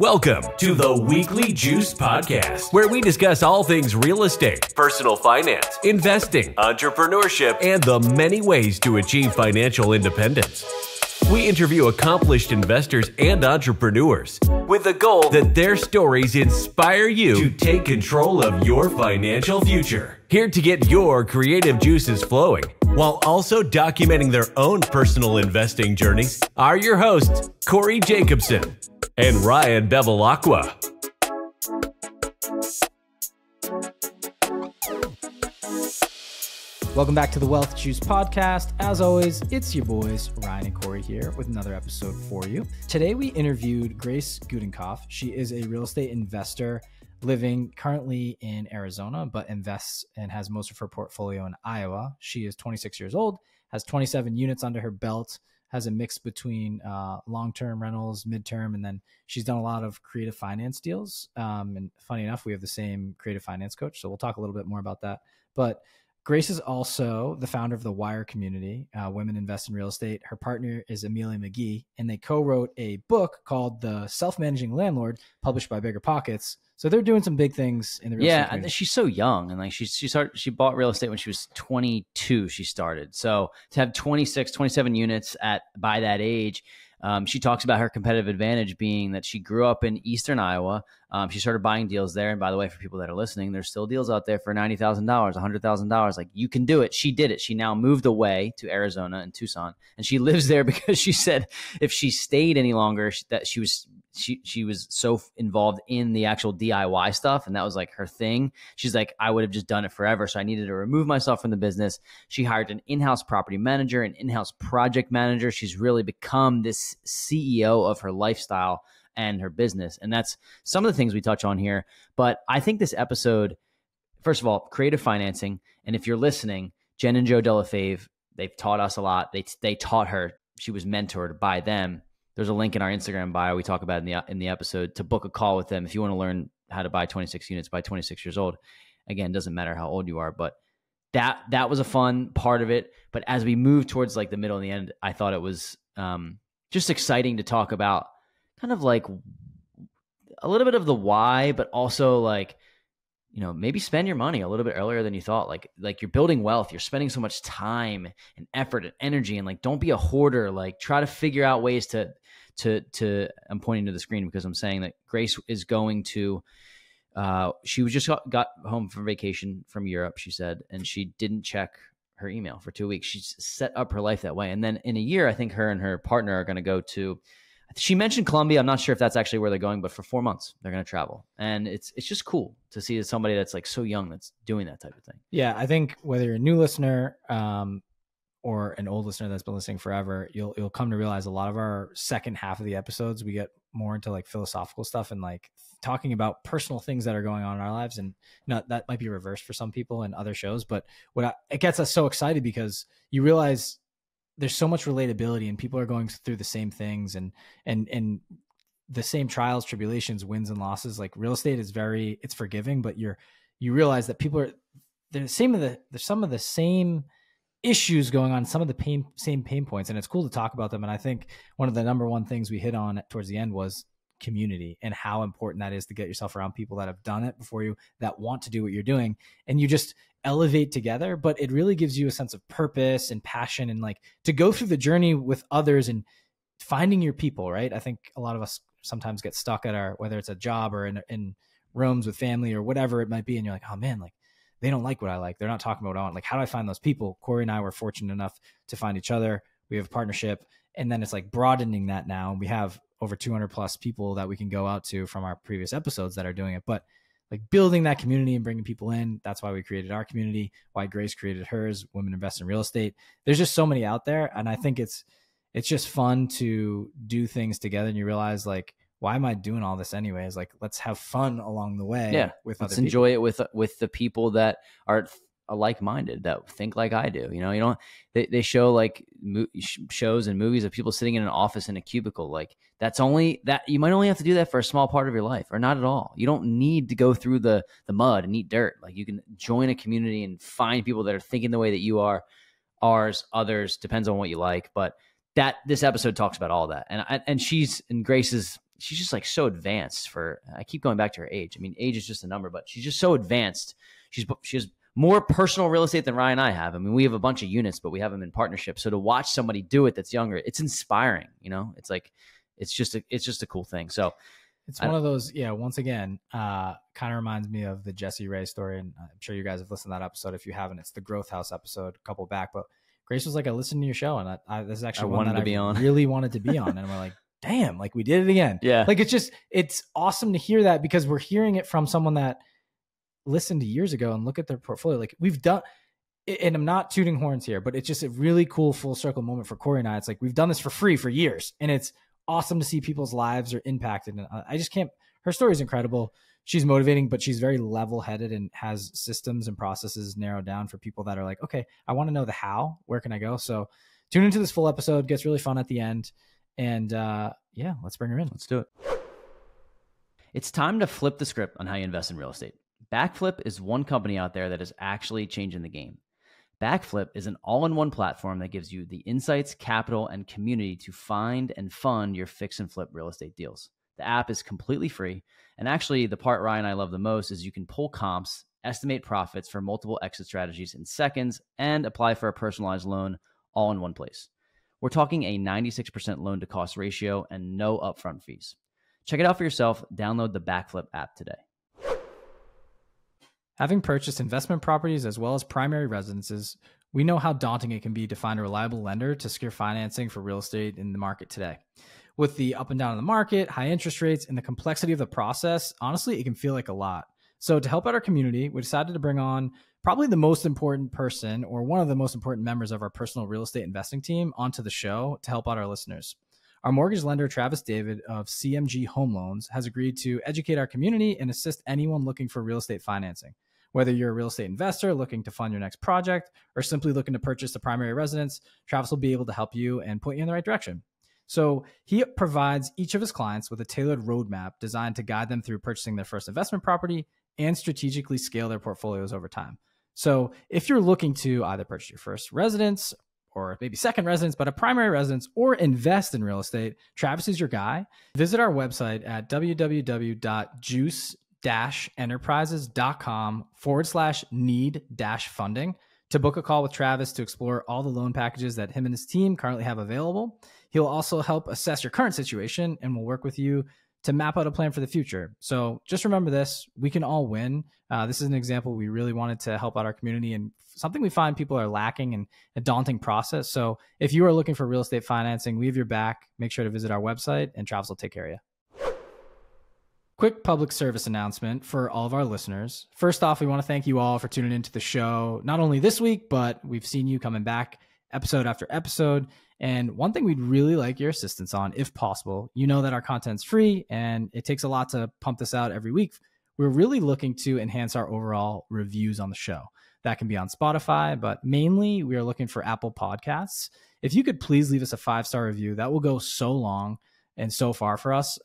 Welcome to the Weekly Juice Podcast, where we discuss all things real estate, personal finance, investing, entrepreneurship, and the many ways to achieve financial independence. We interview accomplished investors and entrepreneurs with the goal that their stories inspire you to take control of your financial future. Here to get your creative juices flowing while also documenting their own personal investing journeys are your hosts, Cory Jacobson and Ryan Bevilacqua. Welcome back to the Wealth Juice Podcast. As always, it's your boys, Ryan and Cory here with another episode for you. Today, we interviewed Grace Gudenkauf. She is a real estate investor living currently in Arizona, but invests and has most of her portfolio in Iowa. She is 26 years old, has 27 units under her belt, has a mix between long-term rentals, midterm, and then she's done a lot of creative finance deals. And funny enough, we have the same creative finance coach, so we'll talk a little bit more about that. But Grace is also the founder of the WIRE community, Women Invest in Real Estate. Her partner is Amelia McGee, and they co-wrote a book called The Self-Managing Landlord, published by Bigger Pockets. So they're doing some big things in the real estate community. Yeah, she's so young, and like she bought real estate when she was 22. She started, so to have 26, 27 units by that age. She talks about her competitive advantage being that she grew up in Eastern Iowa. She started buying deals there. And by the way, for people that are listening, there's still deals out there for $90,000, $100,000. Like, you can do it. She did it. She now moved away to Arizona and Tucson, and she lives there because she said if she stayed any longer, that she was so involved in the actual DIY stuff. And that was like her thing. She's like, I would have just done it forever. So I needed to remove myself from the business. She hired an in-house property manager, an in-house project manager. She's really become this CEO of her lifestyle and her business. And that's some of the things we touch on here. But I think this episode, first of all, creative financing. And if you're listening, Jenn and Joe Delle Fave, they've taught us a lot. They taught her. She was mentored by them. There's a link in our Instagram bio we talk about in the episode to book a call with them if you want to learn how to buy 26 units by 26 years old. Again, doesn't matter how old you are, but that was a fun part of it. But as we move towards like the middle and the end, I thought it was just exciting to talk about kind of like a little bit of the why, but also like, you know, maybe spend your money a little bit earlier than you thought. Like you're building wealth. You're spending so much time and effort and energy, and like, don't be a hoarder. Like, try to figure out ways to I'm pointing to the screen because I'm saying that Grace is going to, she was just got home from vacation from Europe, she said, and she didn't check her email for 2 weeks. She's set up her life that way. And then in a year, I think her and her partner are going to go to, she mentioned Colombia. I'm not sure if that's actually where they're going, but for 4 months, they're going to travel. And it's just cool to see somebody that's like so young that's doing that type of thing. Yeah. I think whether you're a new listener, or an old listener that's been listening forever, you'll come to realize a lot of our second half of the episodes, we get more into like philosophical stuff and like talking about personal things that are going on in our lives. And you know, that might be reversed for some people in other shows, but it gets us so excited because you realize there's so much relatability and people are going through the same things and the same trials, tribulations, wins and losses. Like, real estate is it's forgiving, but you realize that people are, there's some of the same issues going on, some of the same pain points, and it's cool to talk about them. And I think one of the number one things we hit on towards the end was community and how important that is to get yourself around people that have done it before you, that want to do what you're doing, and you just elevate together. But it really gives you a sense of purpose and passion, and like to go through the journey with others and finding your people, right? I think a lot of us sometimes get stuck at whether it's a job or in rooms with family or whatever it might be. And you're like, oh man, like, they don't like what I like. They're not talking about what I want. Like, how do I find those people? Cory and I were fortunate enough to find each other. We have a partnership. And then it's like broadening that now. And we have over 200 plus people that we can go out to from our previous episodes that are doing it. But like, building that community and bringing people in, that's why we created our community, why Grace created hers, Women Invest in Real Estate. There's just so many out there. And I think it's just fun to do things together. And you realize, like, why am I doing all this anyways? Like, let's have fun along the way. Yeah, with other people. Enjoy it with the people that are like-minded, that think like I do. You know, they show like shows and movies of people sitting in an office in a cubicle. Like, that's you might only have to do that for a small part of your life, or not at all. You don't need to go through the mud and eat dirt. Like, you can join a community and find people that are thinking the way that you are. Ours, others, depends on what you like. But this episode talks about all that, and Grace's. she's just like so advanced for, I keep going back to her age. I mean, age is just a number, but she's just so advanced. She has more personal real estate than Ryan and I have. I mean, we have a bunch of units, but we have them in partnership. So to watch somebody do it that's younger, it's inspiring, you know, it's like, it's just a cool thing. So it's one of those, yeah, once again, kind of reminds me of the Jesse Ray story. And I'm sure you guys have listened to that episode. If you haven't, it's the Growth House episode, a couple back, but Grace was like, I listened to your show and this is actually one that I really wanted to be on. And we're like, damn, like we did it again. Yeah. Like, it's just, it's awesome to hear that because we're hearing it from someone that listened to years ago and look at their portfolio. Like we've done, and I'm not tooting horns here, but it's just a really cool full circle moment for Cory and I. It's like, we've done this for free for years and it's awesome to see people's lives are impacted. And I just can't, her story is incredible. She's motivating, but she's very level-headed and has systems and processes narrowed down for people that are like, okay, I want to know the how, where can I go? So tune into this full episode, gets really fun at the end. And yeah, let's bring her in. Let's do it. It's time to flip the script on how you invest in real estate. Backflip is one company out there that is actually changing the game. Backflip is an all-in-one platform that gives you the insights, capital, and community to find and fund your fix and flip real estate deals. The app is completely free. And actually, the part Ryan and I love the most is you can pull comps, estimate profits for multiple exit strategies in seconds, and apply for a personalized loan all in one place. We're talking a 96% loan to cost ratio and no upfront fees. Check it out for yourself. Download the Backflip app today. Having purchased investment properties as well as primary residences, we know how daunting it can be to find a reliable lender to secure financing for real estate in the market today. With the up and down of the market, high interest rates, and the complexity of the process, honestly, it can feel like a lot. So to help out our community, we decided to bring on probably the most important person or one of the most important members of our personal real estate investing team onto the show to help out our listeners. Our mortgage lender, Travis David of CMG Home Loans, has agreed to educate our community and assist anyone looking for real estate financing. Whether you're a real estate investor looking to fund your next project or simply looking to purchase a primary residence, Travis will be able to help you and point you in the right direction. So he provides each of his clients with a tailored roadmap designed to guide them through purchasing their first investment property and strategically scale their portfolios over time. So if you're looking to either purchase your first residence or maybe second residence, but a primary residence or invest in real estate, Travis is your guy. Visit our website at www.juice-enterprises.com/need-funding to book a call with Travis to explore all the loan packages that him and his team currently have available. He'll also help assess your current situation and will work with you to map out a plan for the future. So just remember this, we can all win. This is an example we really wanted to help out our community and something we find people are lacking in a daunting process. So if you are looking for real estate financing, we have your back. Make sure to visit our website and Travis will take care of you. Quick public service announcement for all of our listeners. First off, we want to thank you all for tuning into the show, not only this week, but we've seen you coming back episode after episode. And one thing we'd really like your assistance on, if possible, you know that our content's free and it takes a lot to pump this out every week. We're really looking to enhance our overall reviews on the show. That can be on Spotify, but mainly we are looking for Apple Podcasts. If you could please leave us a 5-star review, that will go so long and so far for us.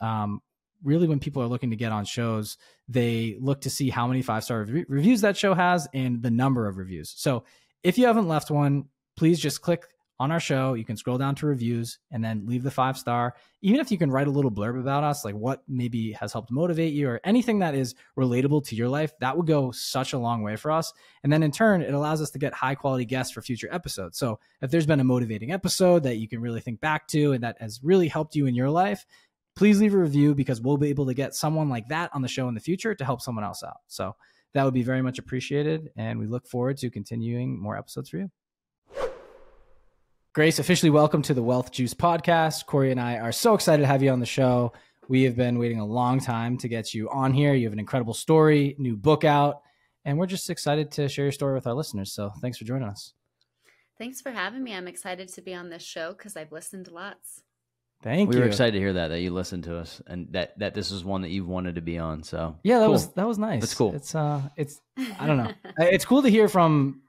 Really, when people are looking to get on shows, they look to see how many 5-star reviews that show has and the number of reviews. So if you haven't left one, please just click on our show. You can scroll down to reviews and then leave the 5-star. Even if you can write a little blurb about us, like what maybe has helped motivate you or anything that is relatable to your life, that would go such a long way for us. And then in turn, it allows us to get high quality guests for future episodes. So if there's been a motivating episode that you can really think back to and that has really helped you in your life, please leave a review because we'll be able to get someone like that on the show in the future to help someone else out. So that would be very much appreciated. And we look forward to continuing more episodes for you. Grace, officially welcome to the Wealth Juice podcast. Cory and I are so excited to have you on the show. We have been waiting a long time to get you on here. You have an incredible story, new book out, and we're just excited to share your story with our listeners. So thanks for joining us. Thanks for having me. I'm excited to be on this show because I've listened to lots. Thank you. We were excited to hear that you listened to us and that this is one that you wanted to be on. So yeah, that was nice. That's cool. It's I don't know. It's cool to hear from.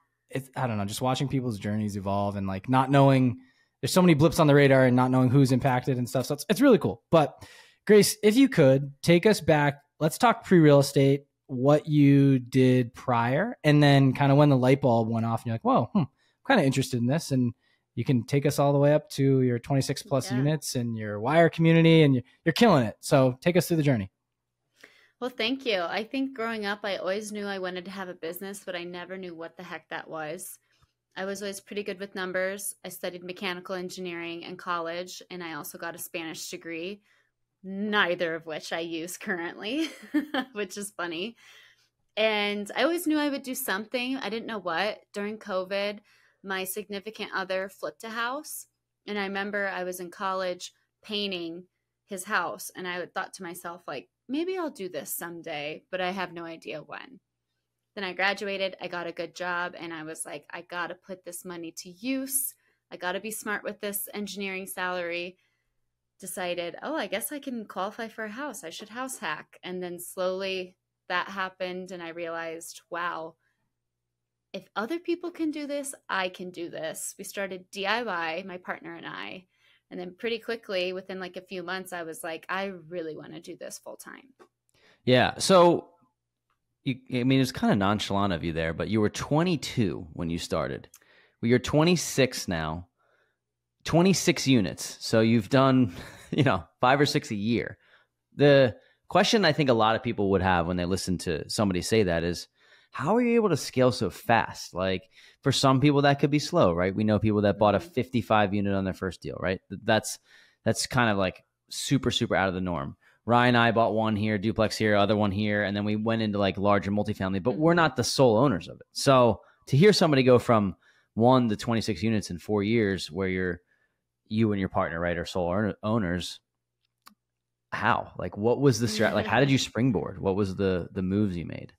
I don't know. Just watching people's journeys evolve and like not knowing there's so many blips on the radar and not knowing who's impacted and stuff. So it's really cool. But Grace, if you could take us back, let's talk pre-real estate, what you did prior, and then kind of when the light bulb went off and you're like, whoa, I'm kind of interested in this. And you can take us all the way up to your 26 plus units and your WIRE community, and you're killing it. So take us through the journey. Well, thank you. I think growing up, I always knew I wanted to have a business, but I never knew what the heck that was. I was always pretty good with numbers. I studied mechanical engineering in college, and I also got a Spanish degree, neither of which I use currently, which is funny. And I always knew I would do something. I didn't know what. During COVID, my significant other flipped a house. And I remember I was in college painting his house, and I thought to myself, like, maybe I'll do this someday, but I have no idea when. Then I graduated, I got a good job, and I was like, I got to put this money to use. I got to be smart with this engineering salary. Decided, oh, I guess I can qualify for a house. I should house hack. And then slowly that happened, and I realized, wow, if other people can do this, I can do this. We started DIY, my partner and I. And then pretty quickly, within like a few months, I was like, I really want to do this full time. Yeah. So, I mean, it's kind of nonchalant of you there, but you were 22 when you started. Well, you're 26 now, 26 units. So you've done, you know, 5 or 6 a year. The question I think a lot of people would have when they listen to somebody say that is, how are you able to scale so fast? Like, for some people that could be slow, right? We know people that bought a 55 unit on their first deal, right? That's kind of like super, super out of the norm. Ryan and I bought one here, duplex here, other one here. And then we went into like larger multifamily, but we're not the sole owners of it. So to hear somebody go from 1 to 26 units in 4 years where you and your partner, right, are sole owners, how? Like, what was the strategy? Like, how did you springboard? What was the moves you made?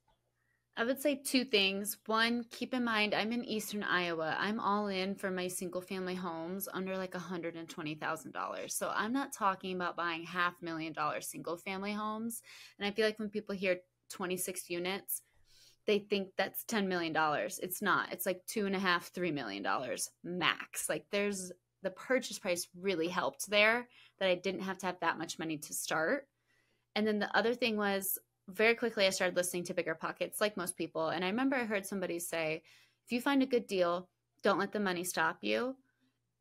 I would say 2 things. 1, keep in mind, I'm in Eastern Iowa. I'm all in for my single family homes under like $120,000. So I'm not talking about buying $500,000 single family homes. And I feel like when people hear 26 units, they think that's $10 million. It's not. It's like $2.5–3 million max. Like, there's the purchase price really helped there, that I didn't have to have that much money to start. And then the other thing was, very quickly, I started listening to Bigger Pockets, like most people. And I remember I heard somebody say, if you find a good deal, don't let the money stop you,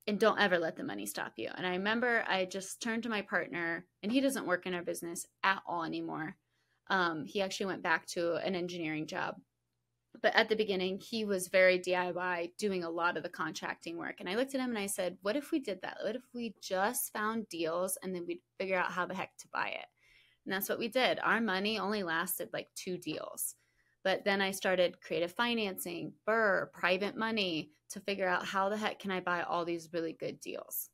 and don't ever let the money stop you. And I remember I just turned to my partner, and he doesn't work in our business at all anymore. He actually went back to an engineering job. But at the beginning, he was very DIY, doing a lot of the contracting work. And I looked at him and I said, what if we did that? What if we just found deals and then we'd figure out how the heck to buy it? And that's what we did. Our money only lasted like 2 deals. But then I started creative financing, BRRRR, private money, to figure out how the heck can I buy all these really good deals.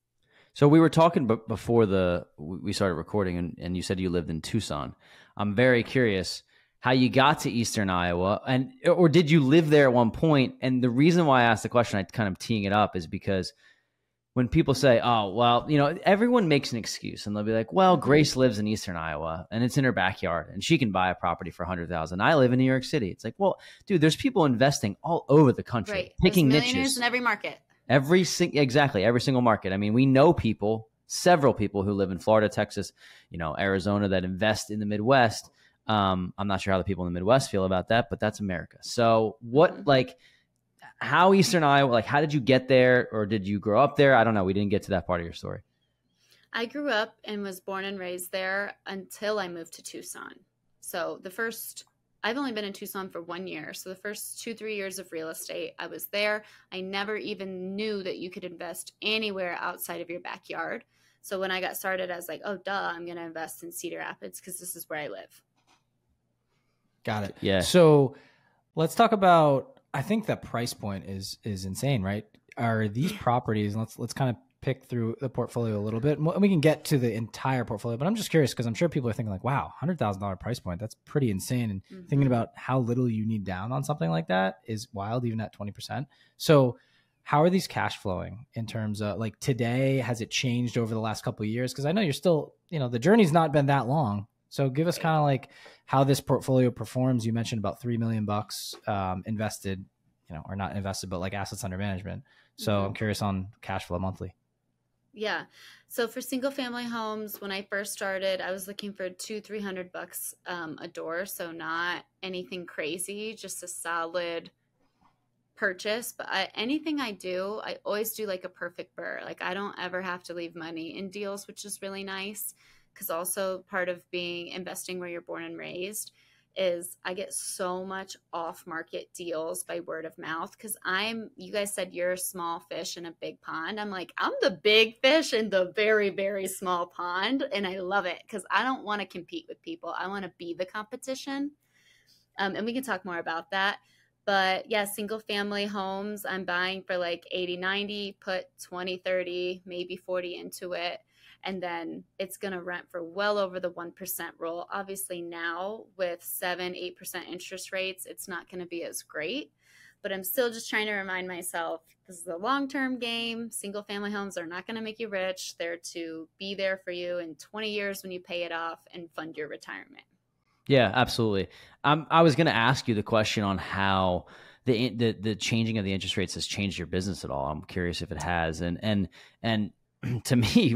So we were talking before we started recording, and you said you lived in Tucson. I'm very curious how you got to Eastern Iowa, or did you live there at one point? And the reason why I asked the question, I kind of teeing it up, is because when people say, oh, well, you know, everyone makes an excuse, and they'll be like, well, Grace lives in Eastern Iowa and it's in her backyard and she can buy a property for $100,000. I live in New York City. It's like, well, dude, there's people investing all over the country, right? Picking niches. There's millionaires in every market. Every single market. I mean, we know people, several people who live in Florida, Texas, you know, Arizona, that invest in the Midwest. I'm not sure how the people in the Midwest feel about that, but that's America. So what, like, how Eastern Iowa, like, how did you get there, or did you grow up there? I don't know. We didn't get to that part of your story. I grew up and was born and raised there until I moved to Tucson. So I've only been in Tucson for 1 year. So the first 2–3 years of real estate, I was there. I never even knew that you could invest anywhere outside of your backyard. So when I got started, I was like, oh, duh, I'm going to invest in Cedar Rapids because this is where I live. Got it. Yeah. So let's talk about, I think that price point is insane, right? Are these properties, let's kind of pick through the portfolio a little bit, and we can get to the entire portfolio, but I'm just curious because I'm sure people are thinking like, wow, $100,000 price point, that's pretty insane. And thinking about how little you need down on something like that is wild, even at 20%. So how are these cash flowing in terms of like today? Has it changed over the last couple of years? Because I know you're still, you know, the journey's not been that long. So give us kind of like how this portfolio performs. You mentioned about $3 million invested, you know, or not invested, but like assets under management. So I'm curious on cash flow monthly. Yeah. So for single family homes, when I first started, I was looking for $200–300 a door. So not anything crazy, just a solid purchase, but anything I do, I always do like a perfect burr. Like I don't ever have to leave money in deals, which is really nice, because also part of being investing where you're born and raised is I get so much off market deals by word of mouth, because you guys said you're a small fish in a big pond. I'm like, I'm the big fish in the very, very small pond. And I love it because I don't want to compete with people. I want to be the competition. And we can talk more about that. But yeah, single family homes, I'm buying for like 80, 90, put 20, 30, maybe 40 into it. And then it's going to rent for well over the 1% rule. Obviously now with 7-8% interest rates, it's not going to be as great, but I'm still just trying to remind myself, this is a long-term game. Single family homes are not going to make you rich. They're to be there for you in 20 years when you pay it off and fund your retirement. Yeah, absolutely. I was going to ask you the question on how the changing of the interest rates has changed your business at all. I'm curious if it has. And to me,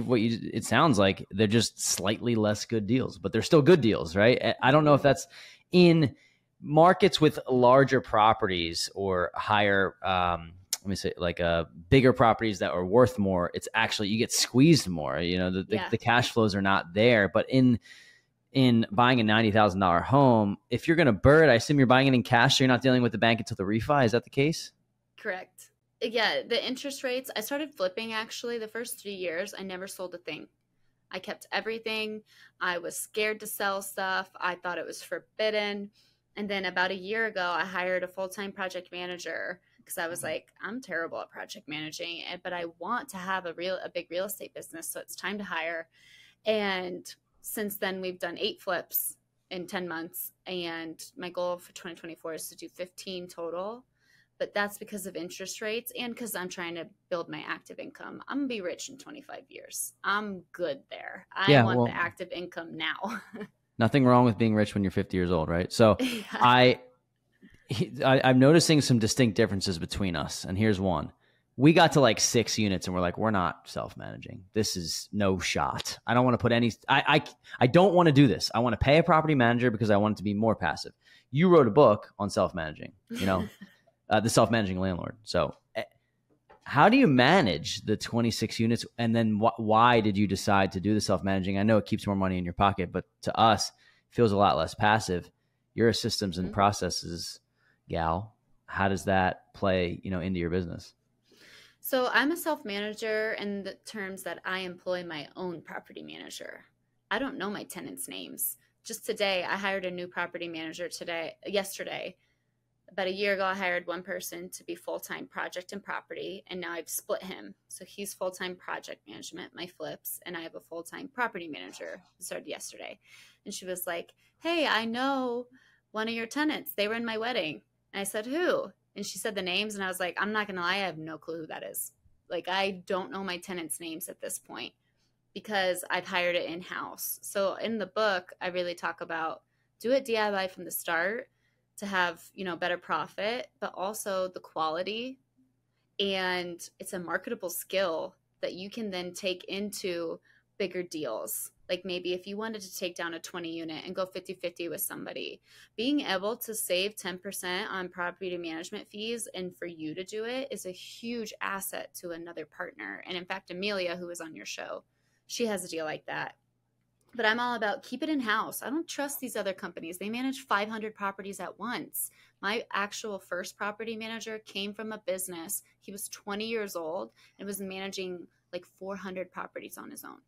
it sounds like they're just slightly less good deals, but they're still good deals, right? I don't know if that's in markets with larger properties or higher, let me say, like bigger properties that are worth more. It's actually, you get squeezed more, you know, the cash flows are not there. But in buying a $90,000 home, if you're going to burr it, I assume you're buying it in cash, so you're not dealing with the bank until the refi. Is that the case? Correct. Yeah, the interest rates, I started flipping actually the first 3 years. I never sold a thing. I kept everything. I was scared to sell stuff. I thought it was forbidden. And then about a year ago, I hired a full-time project manager because I was like, I'm terrible at project managing, but I want to have a big real estate business, so it's time to hire. And since then, we've done 8 flips in 10 months. And my goal for 2024 is to do 15 total. But that's because of interest rates and because I'm trying to build my active income. I'm going to be rich in 25 years. I'm good there. I want the active income now. Nothing wrong with being rich when you're 50 years old, right? So yeah. I'm noticing some distinct differences between us. And here's one. We got to like 6 units and we're like, we're not self-managing. This is no shot. I don't want to put any, I don't want to do this. I want to pay a property manager because I want it to be more passive. You wrote a book on self-managing, you know? The Self-Managing Landlord. So how do you manage the 26 units? And then why did you decide to do the self-managing? I know it keeps more money in your pocket, but to us, it feels a lot less passive. You're a systems and processes gal. How does that play, you know, into your business? So I'm a self-manager in the terms that I employ my own property manager. I don't know my tenants' names. Just today, I hired a new property manager yesterday. About a year ago, I hired one person to be full-time project and property, and now I've split him. So he's full-time project management, my flips, and I have a full-time property manager who started yesterday. And she was like, hey, I know one of your tenants. They were in my wedding. And I said, who? And she said the names, and I was like, I'm not going to lie. I have no clue who that is. Like, I don't know my tenants' names at this point because I've hired it in-house. So in the book, I really talk about do it DIY from the start, to have, you know, better profit, but also the quality. And it's a marketable skill that you can then take into bigger deals. Like maybe if you wanted to take down a 20 unit and go 50-50 with somebody, being able to save 10% on property management fees and for you to do it is a huge asset to another partner. And in fact, Amelia, who was on your show, she has a deal like that. But I'm all about keep it in-house. I don't trust these other companies. They manage 500 properties at once. My actual first property manager came from a business. He was 20 years old and was managing like 400 properties on his own.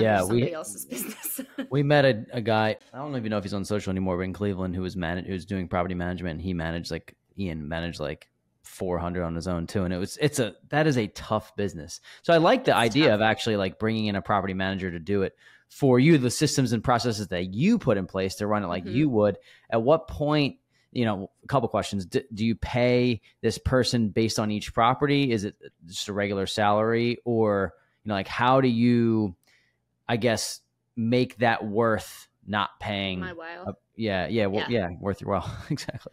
Yeah, somebody else's business. We met a guy, I don't even know if he's on social anymore, but in Cleveland, who was doing property management. And he managed like, Ian managed like 400 on his own too. And that is a tough business. So I like the idea of actually like bringing in a property manager to do it for you, the systems and processes that you put in place to run it like you would. At what point, you know, a couple of questions. Do you pay this person based on each property? Is it just a regular salary, or, you know, like how do you, I guess, make that worth not paying? My while. Worth your while. Exactly.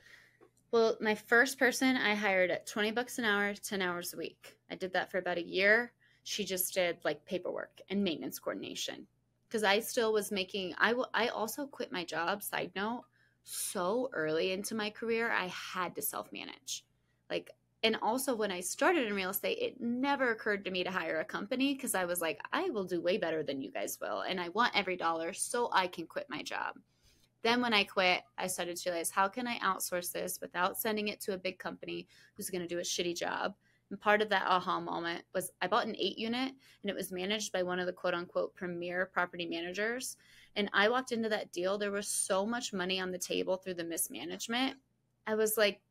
Well, my first person I hired at $20 an hour, 10 hours a week. I did that for about a year. She just did like paperwork and maintenance coordination. Because I still was making, I also quit my job, side note, so early into my career, I had to self-manage. Like, and also when I started in real estate, it never occurred to me to hire a company because I was like, I will do way better than you guys will. And I want every dollar so I can quit my job. Then when I quit, I started to realize, how can I outsource this without sending it to a big company who's going to do a shitty job? And part of that aha moment was I bought an 8-unit and it was managed by one of the quote unquote premier property managers. And I walked into that deal. There was so much money on the table through the mismanagement. I was like,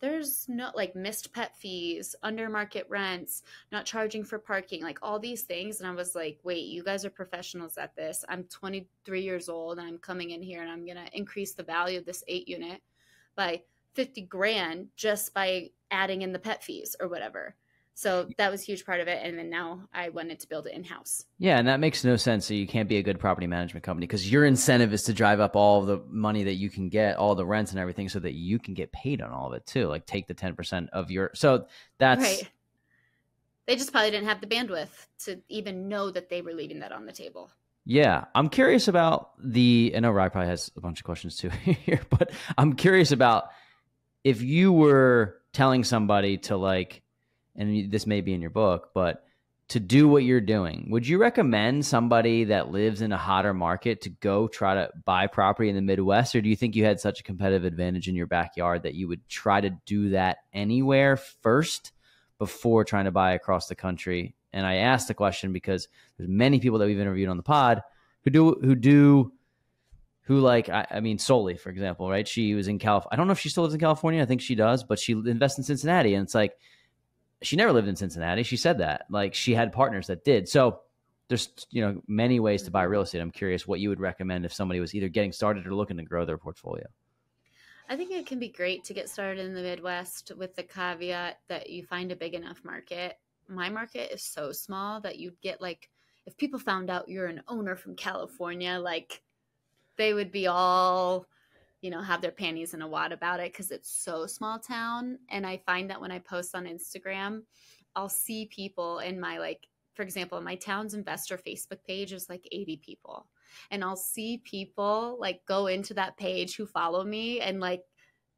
there's no, like, missed pet fees, under market rents, not charging for parking, like all these things. And I was like, wait, you guys are professionals at this. I'm 23 years old and I'm coming in here and I'm going to increase the value of this 8-unit by $50,000 just by adding in the pet fees or whatever. So that was a huge part of it. And then now I wanted to build it in-house. Yeah. And that makes no sense. So you can't be a good property management company because your incentive is to drive up all the money that you can get, all the rents and everything, so that you can get paid on all of it too. Like, take the 10% of your, so that's right. They just probably didn't have the bandwidth to even know that they were leaving that on the table. Yeah. I'm curious about the, I know Ryan probably has a bunch of questions too here, but I'm curious about if you were telling somebody to, like, and this may be in your book, but to do what you're doing, would you recommend somebody that lives in a hotter market to go try to buy property in the Midwest? Or do you think you had such a competitive advantage in your backyard that you would try to do that anywhere first before trying to buy across the country? And I asked the question because there's many people that we've interviewed on the pod who, like, I mean, Soli, for example, right? She was in California. I don't know if she still lives in California. I think she does, but she invests in Cincinnati. And it's like, she never lived in Cincinnati. She said that, like, she had partners that did. So there's, you know, many ways to buy real estate. I'm curious what you would recommend if somebody was either getting started or looking to grow their portfolio. I think it can be great to get started in the Midwest with the caveat that you find a big enough market. My market is so small that you'd get, like, if people found out you're an owner from California, like, they would be all, you know, have their panties in a wad about it because it's so small town. And I find that when I post on Instagram, I'll see people in my, like, for example, my town's investor Facebook page is like 80 people. And I'll see people, like, go into that page who follow me and, like,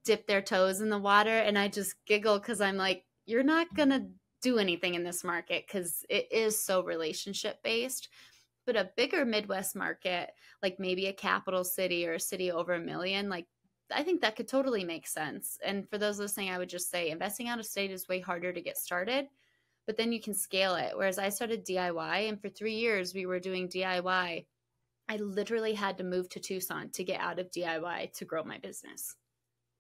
dip their toes in the water. And I just giggle because I'm like, you're not going to do anything in this market because it is so relationship based. But a bigger Midwest market, like maybe a capital city or a city over 1 million, like, I think that could totally make sense. And for those listening, I would just say investing out of state is way harder to get started, but then you can scale it. Whereas I started DIY, and for 3 years we were doing DIY. I literally had to move to Tucson to get out of DIY to grow my business.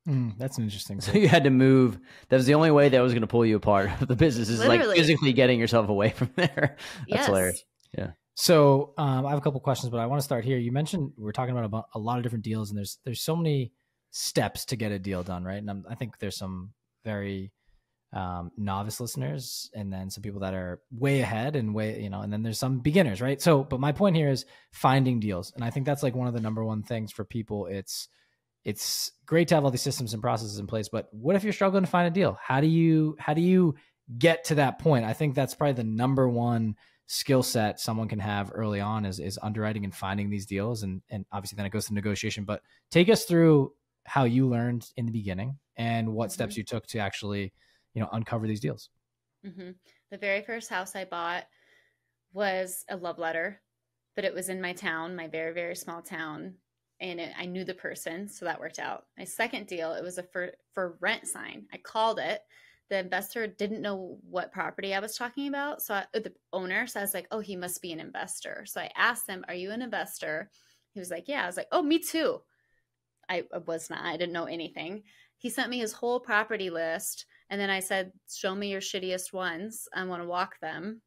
That's an interesting thing. So you had to move. That was the only way that was going to pull you apart of the business, is literally, like, physically getting yourself away from there. That's hilarious. Yeah. So I have a couple questions, but I want to start here. You mentioned we're talking about a lot of different deals, and there's so many steps to get a deal done, right? And I think there's some very novice listeners, and then some people that are way ahead and way, you know, and then there's some beginners, right? So, but my point here is finding deals. And I think that's, like, one of the number one things for people. It's great to have all these systems and processes in place, but what if you're struggling to find a deal? How do you get to that point? I think that's probably the number one skill set someone can have early on is underwriting and finding these deals. And obviously then it goes to negotiation, but take us through how you learned in the beginning and what steps you took to actually, you know, uncover these deals. The very first house I bought was a love letter, but it was in my town, my very, very small town. And I knew the person, so that worked out. My second deal, it was a for rent sign. I called it. The investor didn't know what property I was talking about. The owner, so I was like, oh, he must be an investor. So I asked him, are you an investor? He was like, yeah. I was like, oh, me too. I was not. I didn't know anything. He sent me his whole property list. And then I said, show me your shittiest ones. I want to walk them.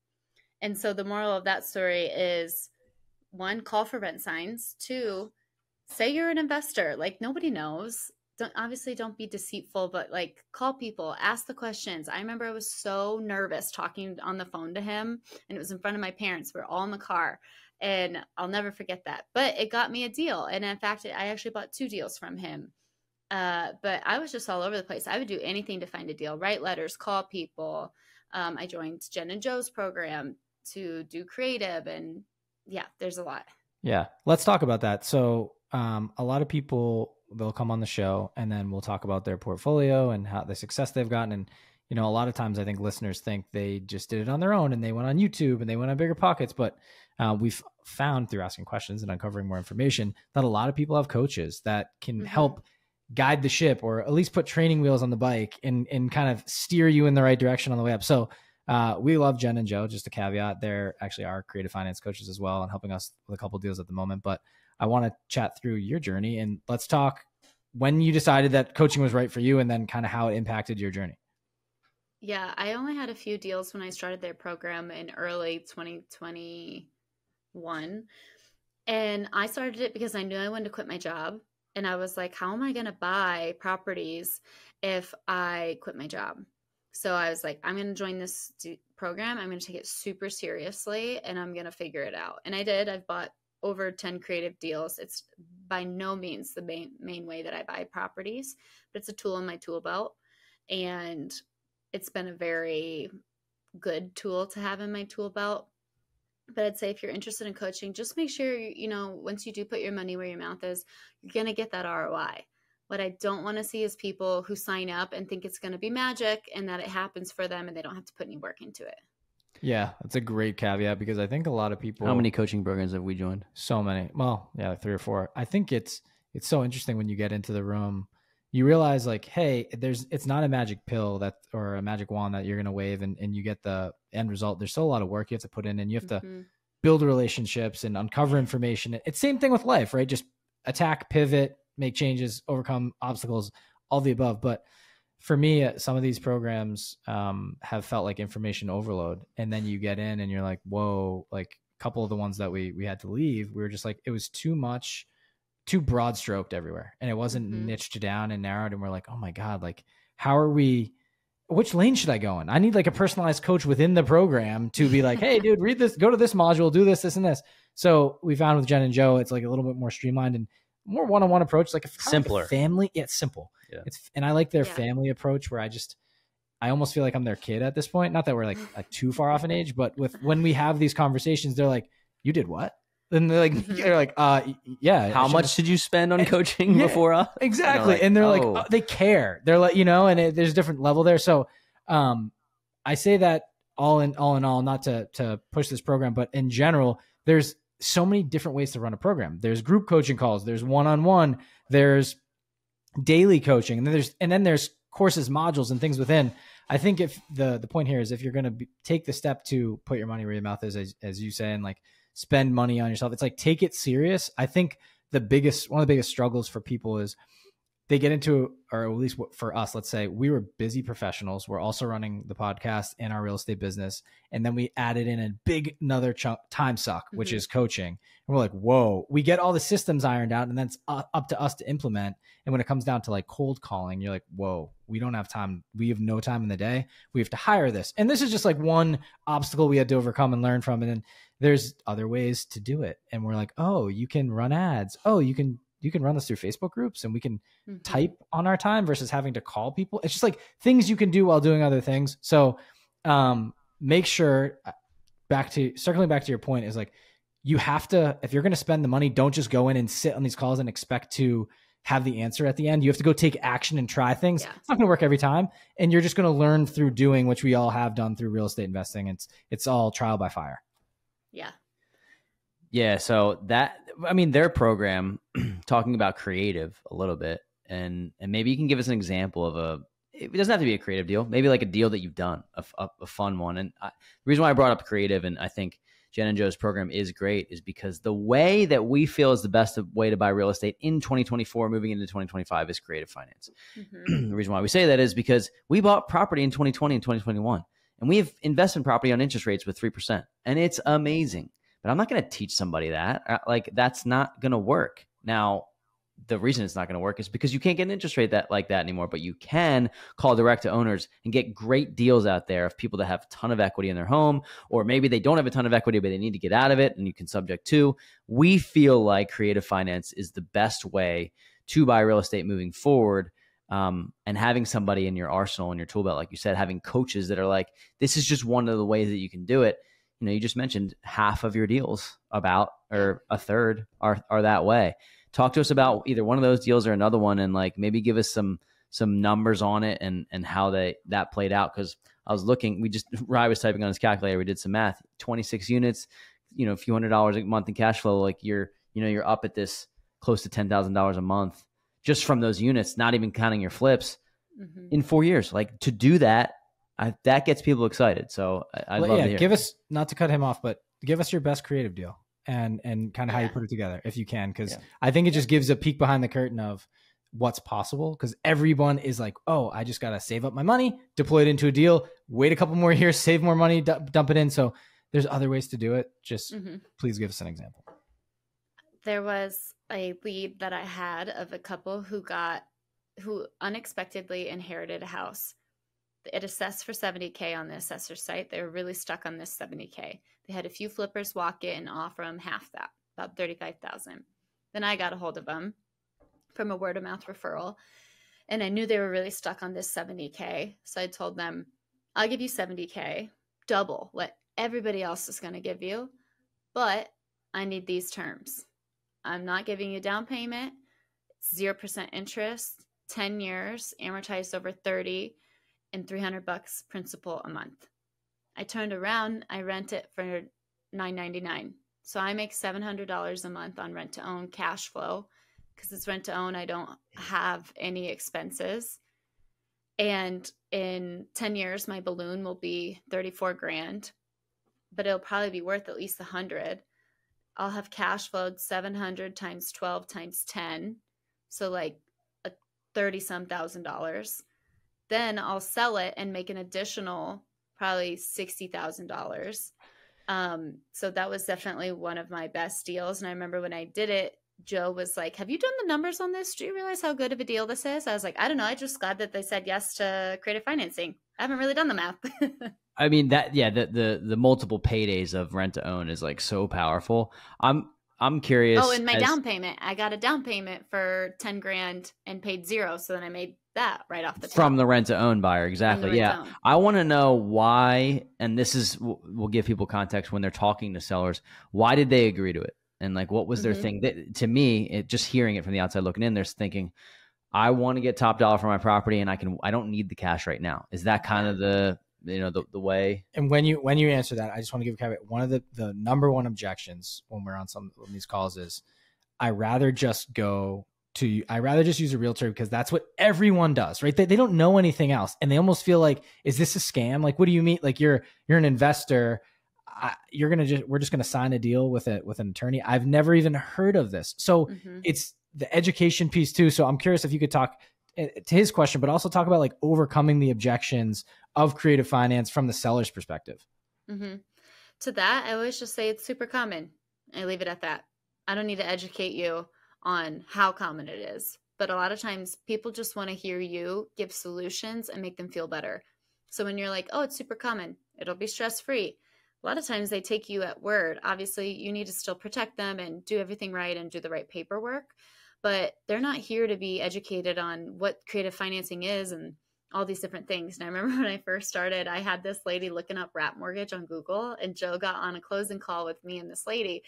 And so the moral of that story is, 1, call for rent signs. 2, say you're an investor. Like, nobody knows. Obviously don't be deceitful, but, like, call people, ask the questions. I remember I was so nervous talking on the phone to him, and it was in front of my parents. We're all in the car, and I'll never forget that, but it got me a deal. And in fact, I actually bought 2 deals from him. But I was just all over the place. I would do anything to find a deal, write letters, call people. I joined Jen and Joe's program to do creative, and yeah, there's a lot. Yeah. Let's talk about that. So, a lot of people they'll come on the show, and then we'll talk about their portfolio and how the success they've gotten. And, you know, a lot of times I think listeners think they just did it on their own and they went on YouTube and they went on Bigger Pockets. But we've found through asking questions and uncovering more information that a lot of people have coaches that can help guide the ship, or at least put training wheels on the bike and kind of steer you in the right direction on the way up. So we love Jenn and Joe, just a caveat. They're actually our creative finance coaches as well and helping us with a couple of deals at the moment. But I want to chat through your journey, and let's talk when you decided that coaching was right for you and then kind of how it impacted your journey. Yeah, I only had a few deals when I started their program in early 2021. And I started it because I knew I wanted to quit my job. And I was like, how am I going to buy properties if I quit my job? So I was like, I'm going to join this program. I'm going to take it super seriously, and I'm going to figure it out. And I did. I've bought over 10 creative deals. It's by no means the main way that I buy properties, but it's a tool in my tool belt. And it's been a very good tool to have in my tool belt. But I'd say if you're interested in coaching, just make sure, you know, once you do put your money where your mouth is, you're going to get that ROI. What I don't want to see is people who sign up and think it's going to be magic and that it happens for them and they don't have to put any work into it. Yeah, that's a great caveat, because I think a lot of people... How many coaching programs have we joined? So many. Well, yeah, like 3 or 4. I think it's so interesting when you get into the room, you realize like, hey, it's not a magic pill that, or a magic wand that you're going to wave and you get the end result. There's still a lot of work you have to put in, and you have to build relationships and uncover information. It's same thing with life, right? Just attack, pivot, make changes, overcome obstacles, all the above. But for me, some of these programs have felt like information overload. And then you get in and you're like, whoa, like a couple of the ones that we had to leave, we were just like, it was too much, too broad stroked everywhere. And it wasn't niched down and narrowed. And we're like, oh my God, like, how are we, which lane should I go in? I need like a personalized coach within the program to be like, hey dude, read this, go to this module, do this, this, and this. So we found with Jenn and Joe, it's like a little bit more streamlined and more one-on-one approach. Like simpler, like a family. Yeah, it's simple. Yeah. And I like their family approach, where I almost feel like I'm their kid at this point. Not that we're like too far off in age, but when we have these conversations, they're like, you did what? And they're like, yeah. How much did you spend on coaching before us? Exactly. And they're like, oh, they care. They're like, you know, and there's a different level there. So, I say that all in all, not to push this program, but in general, there's so many different ways to run a program. There's group coaching calls. There's one-on-one. There's daily coaching. And then there's courses, modules, and things within. I think if the point here is, if you're going to take the step to put your money where your mouth is, as you say, and like, spend money on yourself. It's like, take it serious. I think one of the biggest struggles for people is they get into, or at least for us, let's say we were busy professionals. We're also running the podcast and our real estate business. And then we added in a big, another chunk time suck, which is coaching. And we're like, whoa, we get all the systems ironed out, and then it's up to us to implement. And when it comes down to like cold calling, you're like, whoa, we don't have time. We have no time in the day. We have to hire this. And this is just like one obstacle we had to overcome and learn from. And then there's other ways to do it. And we're like, oh, you can run ads. Oh, you can run this through Facebook groups, and we can type on our time versus having to call people. It's just like things you can do while doing other things. So, make sure, circling back to your point, is like, you have to, if you're going to spend the money, don't just go in and sit on these calls and expect to have the answer at the end. You have to go take action and try things. Yeah. It's not going to work every time. And you're just going to learn through doing, which we all have done through real estate investing. It's all trial by fire. Yeah. Yeah. So their program, talking about creative a little bit, and maybe you can give us an example of it doesn't have to be a creative deal, maybe like a deal that you've done, a fun one. And the reason why I brought up creative, and I think Jenn and Joe's program is great, is because the way that we feel is the best way to buy real estate in 2024, moving into 2025, is creative finance. The reason why we say that is because we bought property in 2020 and 2021. And we have invested in property on interest rates with 3%. And it's amazing. But I'm not going to teach somebody that. Like, that's not going to work. Now, the reason it's not going to work is because you can't get an interest rate like that anymore. But you can call direct to owners and get great deals out there of people that have a ton of equity in their home, or maybe they don't have a ton of equity, but they need to get out of it, and you can subject to. We feel like creative finance is the best way to buy real estate moving forward. And having somebody in your arsenal, in your tool belt, like you said, having coaches that are like, this is just one of the ways that you can do it. You know, you just mentioned half of your deals, or a third, are that way. talk to us about either one of those deals or another one, and like maybe give us some numbers on it and how that played out. Because I was looking, Ryan was typing on his calculator. We did some math. 26 units, you know, a few $100s a month in cash flow. Like you're up at this close to $10,000 a month just from those units, not even counting your flips, in 4 years. Like to do that, that gets people excited. So I'd love to hear. Give us, not to cut him off, but give us your best creative deal and kind of how you put it together if you can. Cause I think it just gives a peek behind the curtain of what's possible. Cause everyone is like, oh, I just got to save up my money, deploy it into a deal, wait a couple more years, save more money, dump it in. So there's other ways to do it. Just please give us an example. There was a lead that I had of a couple who unexpectedly inherited a house. It assessed for $70K on the assessor site. They were really stuck on this $70K. They had a few flippers walk in and offer them half that, about $35,000. Then I got a hold of them from a word of mouth referral, and I knew they were really stuck on this $70K. So I told them, I'll give you $70K, double what everybody else is going to give you, but I need these terms. I'm not giving you down payment, 0% interest, 10 years, amortized over 30, and $300 principal a month. I turned around, I rent it for $9.99. So I make $700 a month on rent to own cash flow, because it's rent to own, I don't have any expenses. And in 10 years, my balloon will be $34,000, but it'll probably be worth at least $100. I'll have cash flowed 700 times 12 times 10. So like a $30,000. Then I'll sell it and make an additional probably $60,000. So that was definitely one of my best deals. And I remember when I did it, Joe was like, have you done the numbers on this? Do you realize how good of a deal this is? I was like, I don't know. I'm just glad that they said yes to creative financing. I haven't really done the math. I mean that, yeah, the multiple paydays of rent to own is like so powerful. I'm curious. Oh, and my down payment. I got a down payment for $10,000 and paid $0. So then I made that right off the top. From the rent to own buyer. Exactly. Yeah. I want to know why, and this is, we'll give people context when they're talking to sellers. Why did they agree to it? And like, what was their thing? That, to me, just hearing it from the outside looking in, they're thinking, I want to get top dollar for my property and I don't need the cash right now. Is that kind of the way? And when you answer that, I just want to give a caveat. One of the number one objections when we're on some of these calls is I rather just use a realtor because that's what everyone does, right? They don't know anything else. And they almost feel like, is this a scam? Like, what do you mean? Like you're an investor. We're just going to sign a deal with an attorney. I've never even heard of this. So it's the education piece too. So I'm curious if you could talk to his question, but also talk about like overcoming the objections of creative finance from the seller's perspective. To that, I always just say it's super common. I leave it at that. I don't need to educate you on how common it is. But a lot of times people just want to hear you give solutions and make them feel better. So when you're like, oh, it's super common, it'll be stress-free. A lot of times they take you at word. Obviously, you need to still protect them and do everything right and do the right paperwork, but they're not here to be educated on what creative financing is and all these different things. And I remember when I first started, I had this lady looking up wrap mortgage on Google, and Joe got on a closing call with me and this lady.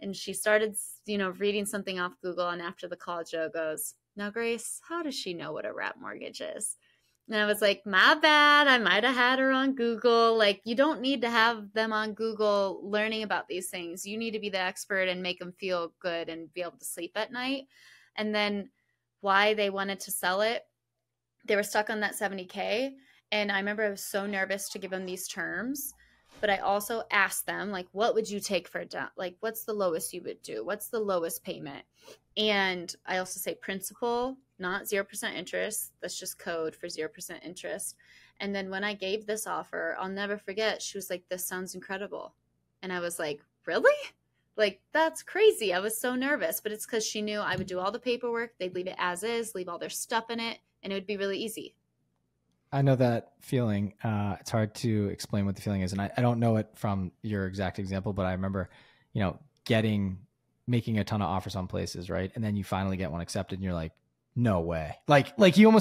And she started, reading something off Google. And after the call, Joe goes, now, Grace, how does she know what a wrap mortgage is? And I was like, my bad. I might have had her on Google. Like, you don't need to have them on Google learning about these things. You need to be the expert and make them feel good and be able to sleep at night. And then why they wanted to sell it. They were stuck on that $70K. And I remember I was so nervous to give them these terms. But I also asked them, like, what would you take for down? Like, what's the lowest you would do? What's the lowest payment? And I also say principal, not 0% interest. That's just code for 0% interest. And then when I gave this offer, I'll never forget, she was like, this sounds incredible. And I was like, really? Like, that's crazy. I was so nervous. But it's because she knew I would do all the paperwork. They'd leave it as is, leave all their stuff in it, and it would be really easy. I know that feeling. It's hard to explain what the feeling is. And I don't know it from your exact example, but I remember, making a ton of offers on places, right? And then you finally get one accepted and you're like, no way. Like you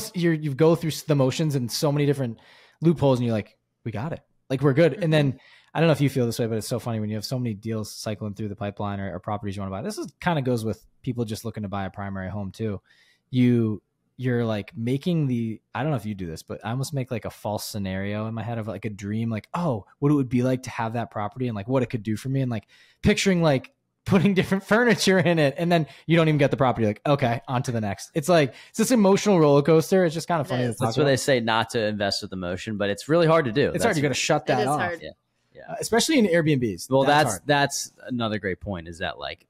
go through the motions and so many different loopholes and you're like, we got it. Like, we're good. And then I don't know if you feel this way, but it's so funny when you have so many deals cycling through the pipeline or properties you want to buy. This is kind of goes with people just looking to buy a primary home too. You're like making the, I don't know if you do this, but I almost make like a false scenario in my head of like a dream, like, oh, what it would be like to have that property and like what it could do for me. And like picturing like putting different furniture in it. And then you don't even get the property. Like, okay, on to the next. It's like, it's this emotional roller coaster. It's just kind of funny. That's where they say not to invest with emotion, but it's really hard to do. It's hard. You're going to shut that off. Yeah. Yeah. Especially in Airbnbs. Well, that's another great point is that like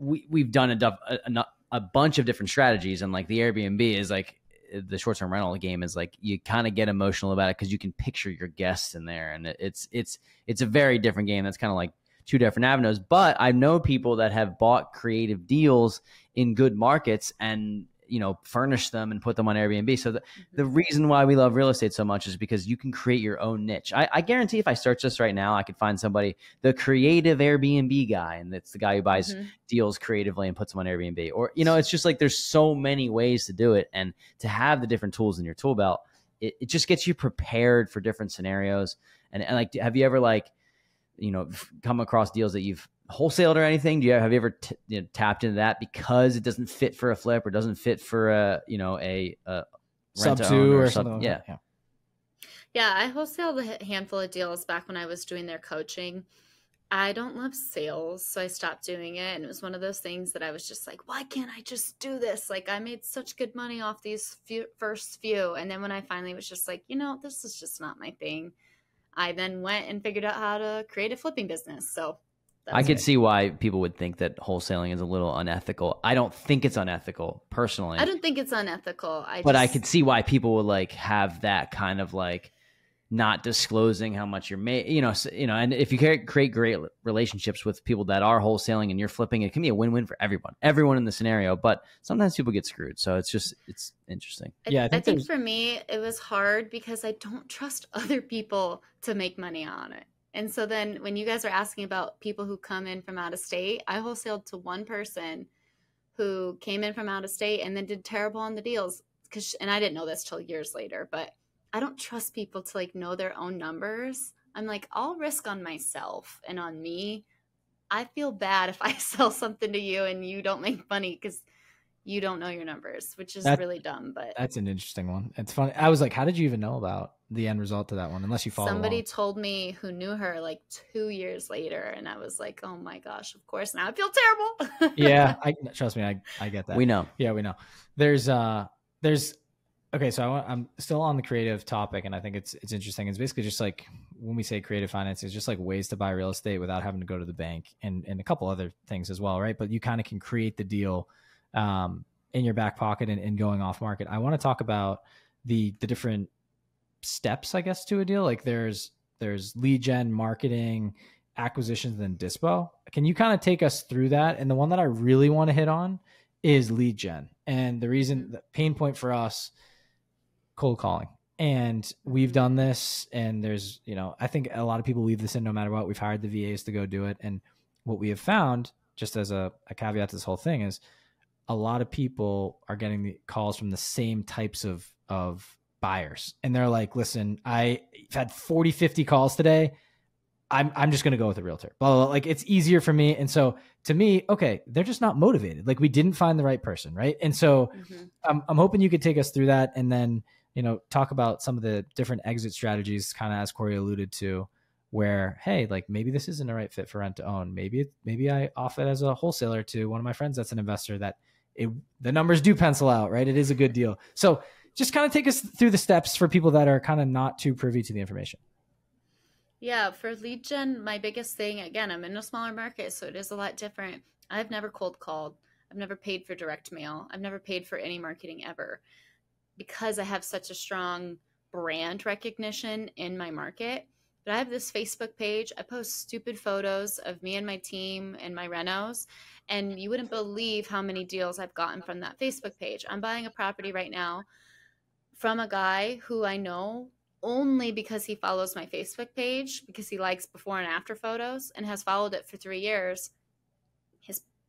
we've done a bunch of different strategies. And like the Airbnb is like the short-term rental game is like, you kind of get emotional about it because you can picture your guests in there. And it's a very different game. That's kind of like two different avenues, but I know people that have bought creative deals in good markets and, you know, furnished them and put them on Airbnb. So the reason why we love real estate so much is because you can create your own niche. I guarantee if I search this right now, I could find somebody, the creative Airbnb guy. And that's the guy who buys deals creatively and puts them on Airbnb, or, you know, it's just like, there's so many ways to do it. And to have the different tools in your tool belt, it just gets you prepared for different scenarios. And like, have you ever like, you know, come across deals that you've wholesaled or anything? Have you ever tapped into that because it doesn't fit for a flip or doesn't fit for a, you know, a sub-to or something? Yeah. Yeah. I wholesaled a handful of deals back when I was doing their coaching. I don't love sales, so I stopped doing it. And it was one of those things that I was just like, why can't I just do this? Like, I made such good money off these first few. And then when I finally was just like, you know, this is just not my thing, I then went and figured out how to create a flipping business. So I could see why people would think that wholesaling is a little unethical. I don't think it's unethical personally. I don't think it's unethical. But I could see why people would like have that kind of like not disclosing how much you're making, you know, and if you create great relationships with people that are wholesaling and you're flipping, it can be a win-win for everyone in the scenario, but sometimes people get screwed. So it's interesting. Yeah. I think for me, it was hard because I don't trust other people to make money on it. And so then when you guys are asking about people who come in from out of state, I wholesaled to one person who came in from out of state and then did terrible on the deals. And I didn't know this till years later, but I don't trust people to like know their own numbers. I'm like, I'll risk on myself and on me. I feel bad if I sell something to you and you don't make money because you don't know your numbers, which is really dumb. But that's an interesting one. It's funny. I was like, how did you even know about the end result to that one? Unless you followed somebody along. Told me who knew her like 2 years later. And I was like, oh my gosh, of course. Now I feel terrible. Yeah. Trust me. I get that. We know. Yeah, we know. Okay, so I'm still on the creative topic, and I think it's interesting. It's basically just like when we say creative finance, it's just like ways to buy real estate without having to go to the bank and a couple other things as well, right? But you kind of can create the deal in your back pocket and going off market. I want to talk about the different steps, I guess, to a deal. Like there's lead gen, marketing, acquisitions, and then dispo. Can you kind of take us through that? And the one that I really want to hit on is lead gen. And the reason, the pain point for us, cold calling. And we've done this, and there's, you know, I think a lot of people leave this in no matter what. We've hired the VAs to go do it. And what we have found, just as a caveat to this whole thing, is a lot of people are getting the calls from the same types of buyers. And they're like, listen, I've had 40, 50 calls today. I'm just going to go with a realtor, blah, blah, blah. Like it's easier for me. And so to me, okay, they're just not motivated. Like we didn't find the right person. Right. And so I'm hoping you could take us through that. And then, you know, talk about some of the different exit strategies, kind of as Cory alluded to, where, hey, like maybe this isn't the right fit for rent to own. Maybe I offer it as a wholesaler to one of my friends that's an investor that the numbers do pencil out, right? It is a good deal. So just kind of take us through the steps for people that are kind of not too privy to the information. Yeah, for lead gen, my biggest thing, again, I'm in a smaller market, so it is a lot different. I've never cold called. I've never paid for direct mail. I've never paid for any marketing ever. Because I have such a strong brand recognition in my market. But I have this Facebook page. I post stupid photos of me and my team and my renos. And you wouldn't believe how many deals I've gotten from that Facebook page. I'm buying a property right now from a guy who I know only because he follows my Facebook page, because he likes before and after photos and has followed it for 3 years.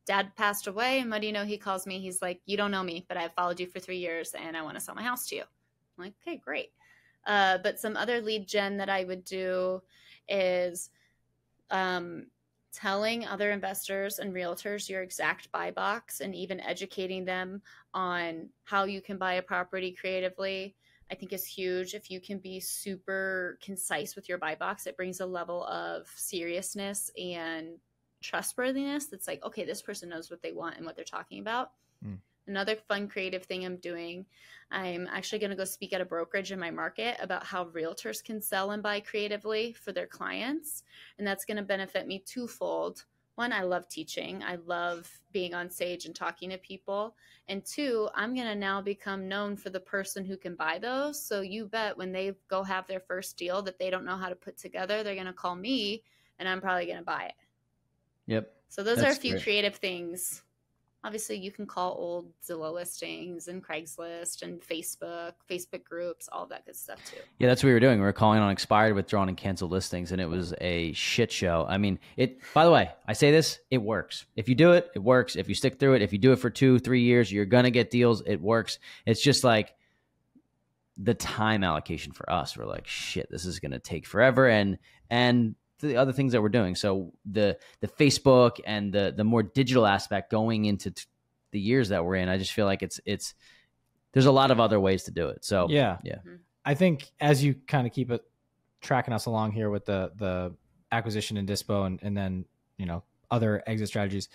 Dad passed away, and what do you know? He calls me. He's like, you don't know me, but I've followed you for 3 years, and I want to sell my house to you. I'm like, okay, great. But some other lead gen that I would do is telling other investors and realtors your exact buy box and even educating them on how you can buy a property creatively, I think is huge. If you can be super concise with your buy box, it brings a level of seriousness and trustworthiness that's like, okay, this person knows what they want and what they're talking about. Mm. Another fun creative thing I'm doing, I'm actually going to go speak at a brokerage in my market about how realtors can sell and buy creatively for their clients. And that's going to benefit me twofold. One, I love teaching. I love being on stage and talking to people. And two, I'm going to now become known for the person who can buy those. So you bet when they go have their first deal that they don't know how to put together, they're going to call me and I'm probably going to buy it. Yep. So those are a few creative things. Obviously, you can call old Zillow listings and Craigslist and Facebook groups, all that good stuff too. Yeah, that's what we were doing. We were calling on expired, withdrawn, and canceled listings, and it was a shit show. I mean, it. By the way, I say this, it works. If you do it, it works. If you stick through it, if you do it for 2-3 years, you're going to get deals. It works. It's just like the time allocation for us. We're like, shit, this is going to take forever. And the other things that we're doing. So the Facebook and the more digital aspect going into the years that we're in, I just feel like it's, there's a lot of other ways to do it. So yeah. Yeah. I think as you kind of keep it tracking us along here with the acquisition and dispo and then, you know, other exit strategies,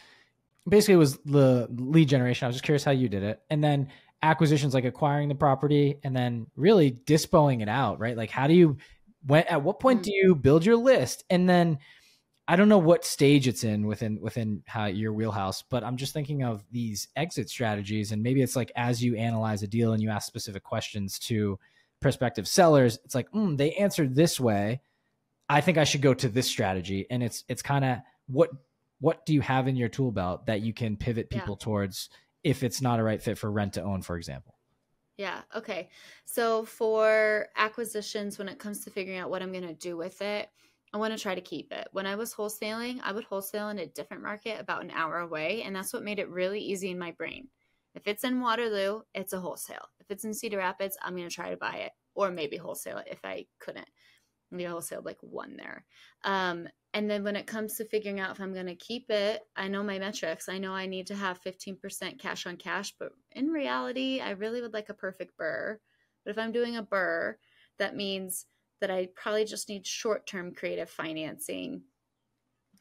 basically it was the lead generation. I was just curious how you did it. And then acquisitions, like acquiring the property and then really dispoing it out, right? Like how do you, at what point do you build your list? And then I don't know what stage it's in within your wheelhouse, but I'm just thinking of these exit strategies. And maybe it's like, as you analyze a deal and you ask specific questions to prospective sellers, it's like, they answered this way. I think I should go to this strategy. And it's kind of what do you have in your tool belt that you can pivot people towards if it's not a right fit for rent to own, for example? Yeah. Okay. So for acquisitions, when it comes to figuring out what I'm going to do with it, I want to try to keep it. When I was wholesaling, I would wholesale in a different market about an hour away. And that's what made it really easy in my brain. If it's in Waterloo, it's a wholesale. If it's in Cedar Rapids, I'm going to try to buy it or maybe wholesale it if I couldn't. I'm going to wholesale like one there. And then when it comes to figuring out if I'm going to keep it, I know my metrics. I know I need to have 15% cash on cash, but in reality, I really would like a perfect BRRRR. But if I'm doing a BRRRR, that means that I probably just need short-term creative financing.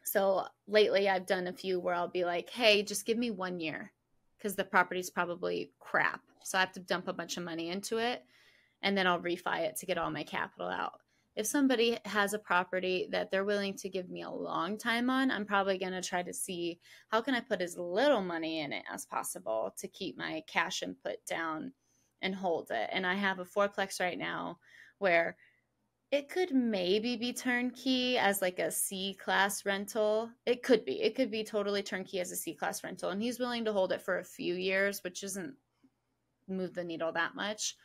So lately I've done a few where I'll be like, hey, just give me 1 year because the property's probably crap. So I have to dump a bunch of money into it and then I'll refi it to get all my capital out. If somebody has a property that they're willing to give me a long time on, I'm probably going to try to see how can I put as little money in it as possible to keep my cash input down and hold it. And I have a fourplex right now where it could maybe be turnkey as like a C-class rental. It could be. It could be totally turnkey as a C-class rental. And he's willing to hold it for a few years, which doesn't move the needle that much.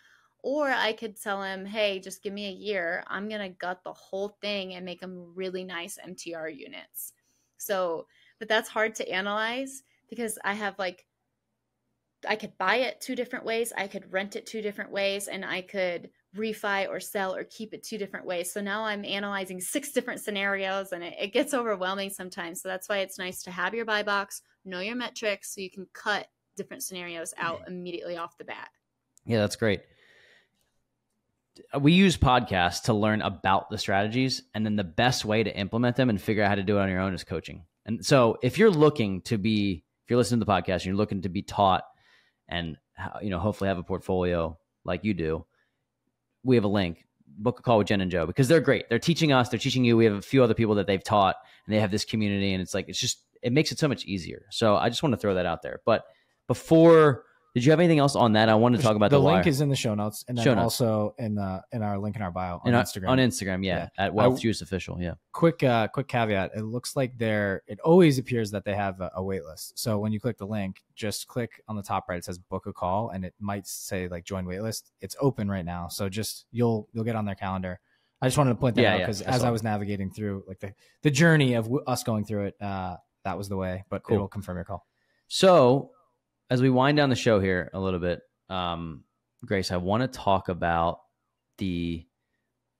Or I could tell him, hey, just give me a year. I'm going to gut the whole thing and make them really nice MTR units. So, but that's hard to analyze because I have like, I could buy it 2 different ways. I could rent it 2 different ways and I could refi or sell or keep it 2 different ways. So now I'm analyzing 6 different scenarios and it gets overwhelming sometimes. So that's why it's nice to have your buy box, know your metrics so you can cut different scenarios out immediately off the bat. Yeah, that's great. We use podcasts to learn about the strategies, and then the best way to implement them and figure out how to do it on your own is coaching. And so if you're looking to be, if you're listening to the podcast and you're looking to be taught and, you know, hopefully have a portfolio like you do, we have a link, book a call with Jenn and Joe because they're great. They're teaching us, they're teaching you. We have a few other people that they've taught and they have this community and it's like, it's just, it makes it so much easier. So I just want to throw that out there. But before, did you have anything else on that? I wanted to talk about the link is in the show notes and then also in our link in our bio on Instagram. On Instagram, yeah, at Wealth Juice Official, yeah. Quick caveat. It looks like it always appears that they have a wait list. So when you click the link, just click on the top right. It says book a call and it might say like join wait list. It's open right now. So just you'll get on their calendar. I just wanted to point that out because as I was navigating through like the journey of us going through it, that was the way. But cool. It will confirm your call. So as we wind down the show here a little bit, Grace, I want to talk about the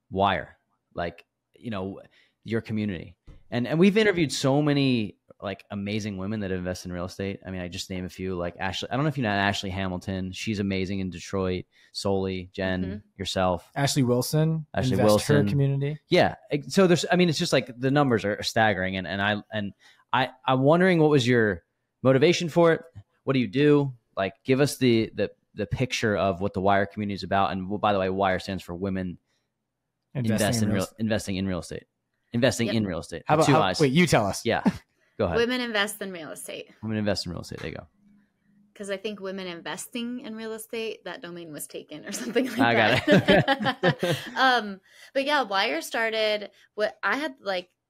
wire. Like, you know, your community. And we've interviewed so many like amazing women that invest in real estate. I mean, I just name a few, like Ashley. I don't know if you know Ashley Hamilton. She's amazing in Detroit. Soli, Jen, yourself. Ashley Wilson. Ashley Wilson. Her community. Yeah. So there's, I mean, it's just like the numbers are staggering. And I'm wondering, what was your motivation for it? What do you do? Like, give us the picture of what the WIRE community is about. And, well, by the way, WIRE stands for Women Investing in Real Estate. How about, wait, you tell us. Yeah. Go ahead. Women Invest in Real Estate. Women Invest in Real Estate. There you go. Because I think Women Investing in Real Estate, that domain was taken or something like that. I got it. But yeah, WIRE started, I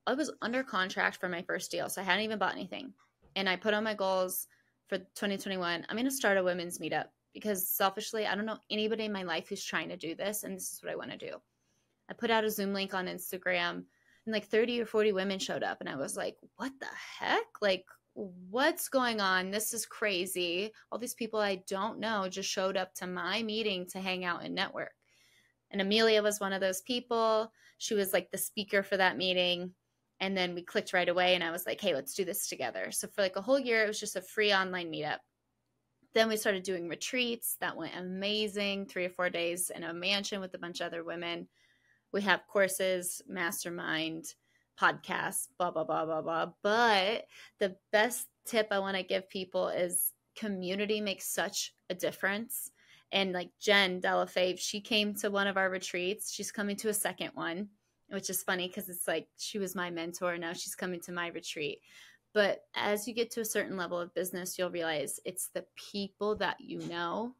was under contract for my first deal. So I hadn't even bought anything. And I put on my goals for 2021. I'm going to start a women's meetup because selfishly, I don't know anybody in my life who's trying to do this. And this is what I want to do. I put out a Zoom link on Instagram. And like 30 or 40 women showed up, and I was like, what the heck? Like, what's going on? This is crazy. All these people I don't know just showed up to my meeting to hang out and network. And Amelia was one of those people. She was like the speaker for that meeting. And then we clicked right away, and I was like, hey, let's do this together. So for like a whole year, it was just a free online meetup. Then we started doing retreats. That went amazing. 3 or 4 days in a mansion with a bunch of other women. We have courses, mastermind, podcasts, blah, blah, blah, blah, blah. But the best tip I want to give people is community makes such a difference. And like Jenn Delle Fave, she came to one of our retreats. She's coming to a second one, which is funny because it's like she was my mentor. Now she's coming to my retreat. But as you get to a certain level of business, you'll realize it's the people that you know,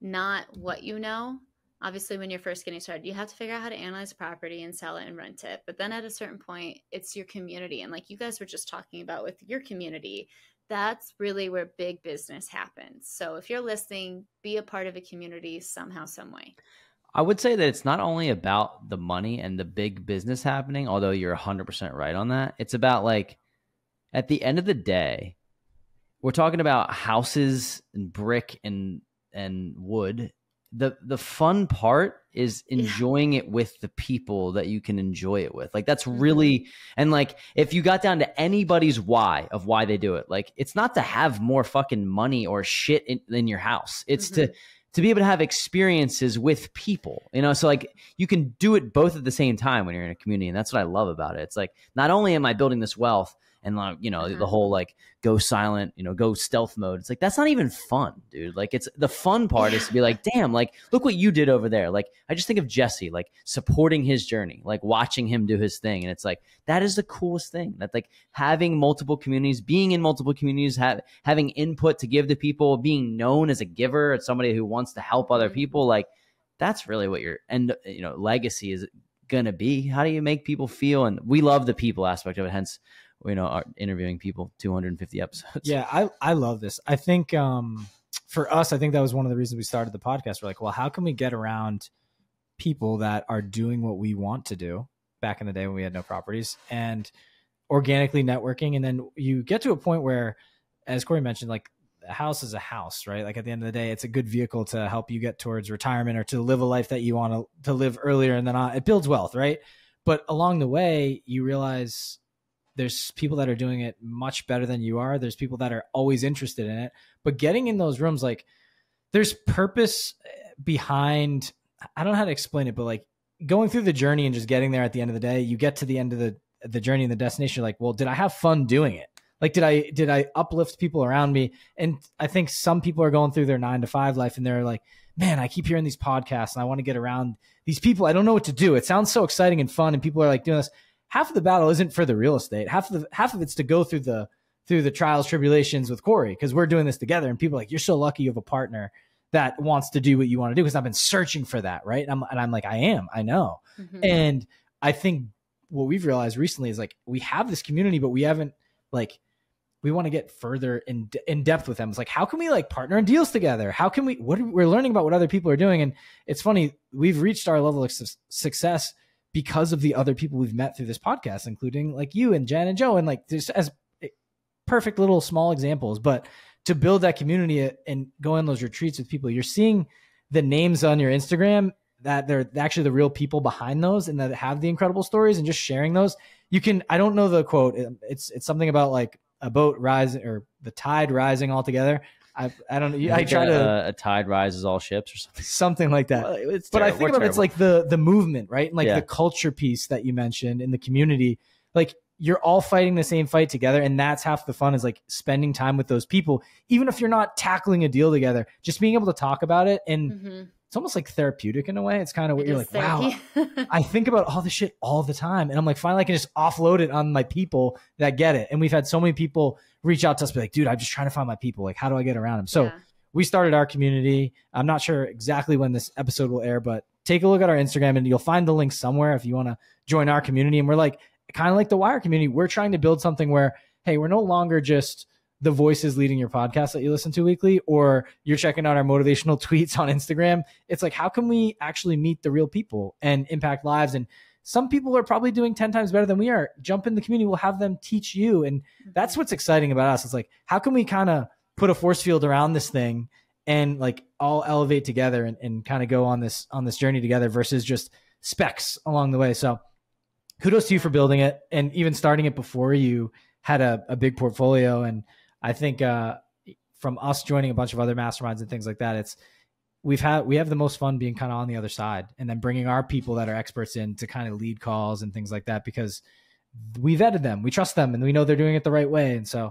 not what you know. Obviously, when you're first getting started, you have to figure out how to analyze a property and sell it and rent it. But then at a certain point, it's your community. And like you guys were just talking about with your community, that's really where big business happens. So if you're listening, be a part of a community somehow, some way. I would say that it's not only about the money and the big business happening, although you're 100% right on that. It's about, like, at the end of the day, we're talking about houses and brick and wood. The fun part is enjoying it with the people that you can enjoy it with. Like, that's really, and like, if you got down to anybody's why of why they do it, like, it's not to have more fucking money or shit in your house. It's to be able to have experiences with people, you know? So like, you can do it both at the same time when you're in a community. And that's what I love about it. It's like, not only am I building this wealth, and like, you know, the whole like go silent, you know, go stealth mode. It's like, that's not even fun, dude. Like, it's the fun part is to be like, damn, like, look what you did over there. Like, I just think of Jesse, like supporting his journey, like watching him do his thing. And it's like, that is the coolest thing, that like having multiple communities, being in multiple communities, having input to give to people, being known as a giver, as somebody who wants to help other people. Like, that's really what your end, you know, legacy is going to be. How do you make people feel? And we love the people aspect of it. Hence, you know, are interviewing people 250 episodes. Yeah. I love this. I think, for us, I think that was one of the reasons we started the podcast. We're like, well, how can we get around people that are doing what we want to do back in the day when we had no properties, and organically networking. And then you get to a point where, as Cory mentioned, like a house is a house, right? Like at the end of the day, it's a good vehicle to help you get towards retirement or to live a life that you want to live earlier. And then it builds wealth. Right. But along the way, you realize there's people that are doing it much better than you are. There's people that are always interested in it, but getting in those rooms, like there's purpose behind, I don't know how to explain it, but like going through the journey and just getting there at the end of the day, you get to the end of the journey and the destination. You're like, well, did I have fun doing it? Like, did I uplift people around me? And I think some people are going through their 9-to-5 life and they're like, man, I keep hearing these podcasts and I want to get around these people. I don't know what to do. It sounds so exciting and fun. And people are like doing this. Half of the battle isn't for the real estate. Half of it's to go through the trials, tribulations with Cory, because we're doing this together. And people are like, you're so lucky you have a partner that wants to do what you want to do, because I've been searching for that, right? And I'm like, I know. And I think what we've realized recently is like, we have this community, but we haven't, like, we want to get further in depth with them. It's like, how can we like partner in deals together? How can we, we're learning about what other people are doing. And it's funny, we've reached our level of success because of the other people we've met through this podcast, including like you and Jen and Joe, and like just as perfect little small examples. But to build that community and go on those retreats with people, you're seeing the names on your Instagram that they're actually the real people behind those and that have the incredible stories and just sharing those. You can, I don't know the quote. It's something about like a boat rising or the tide rising all together. I don't know. I try to a tide rises all ships or something, something like that. Well, it's but terrible. I think about it's like the movement, right? And like the culture piece that you mentioned in the community, like you're all fighting the same fight together. And that's half the fun, is like spending time with those people. Even if you're not tackling a deal together, just being able to talk about it. And it's almost like therapeutic in a way. It's kind of what you're like, therapy. Wow, I think about all this shit all the time. And I'm like, finally I can just offload it on my people that get it. And we've had so many people reach out to us, be like, dude, I'm just trying to find my people. Like, how do I get around them? So we started our community. I'm not sure exactly when this episode will air, but take a look at our Instagram and you'll find the link somewhere if you want to join our community. And we're like, kind of like the Wire community, we're trying to build something where, hey, we're no longer just the voices leading your podcast that you listen to weekly, or you're checking out our motivational tweets on Instagram. It's like, how can we actually meet the real people and impact lives? And some people are probably doing 10 times better than we are. Jump in the community. We'll have them teach you. And that's what's exciting about us. It's like, how can we kind of put a force field around this thing and like all elevate together and kind of go on this journey together versus just specs along the way. So kudos to you for building it and even starting it before you had a big portfolio. And I think from us joining a bunch of other masterminds and things like that, it's we have the most fun being kind of on the other side and then bringing our people that are experts in to kind of lead calls and things like that, because we vetted them, we trust them, and we know they're doing it the right way. And so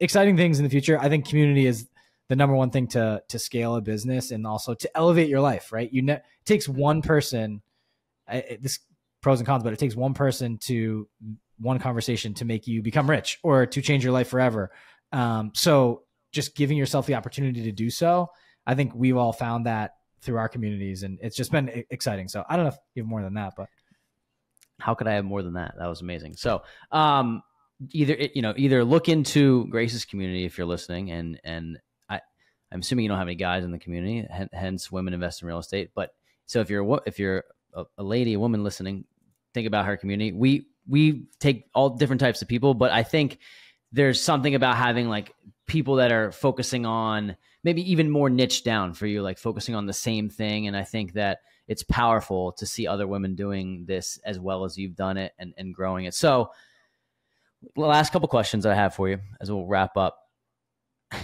exciting things in the future. I think community is the number one thing to scale a business and also to elevate your life, right? It takes one person. This pros and cons, but it takes one person to one conversation to make you become rich or to change your life forever. So just giving yourself the opportunity to do so. I think we've all found that through our communities and it's just been exciting. So I don't know if you have more than that, but how could I have more than that? That was amazing. So, either look into Grace's community if you're listening, and I'm assuming you don't have any guys in the community, hence Women Invest in Real Estate. But so if you're a lady, a woman listening, think about her community. We take all different types of people, but I think there's something about having like people that are focusing on maybe even more niche down for you, like focusing on the same thing. And I think that it's powerful to see other women doing this as well as you've done it and growing it. So the last couple questions I have for you as we'll wrap up.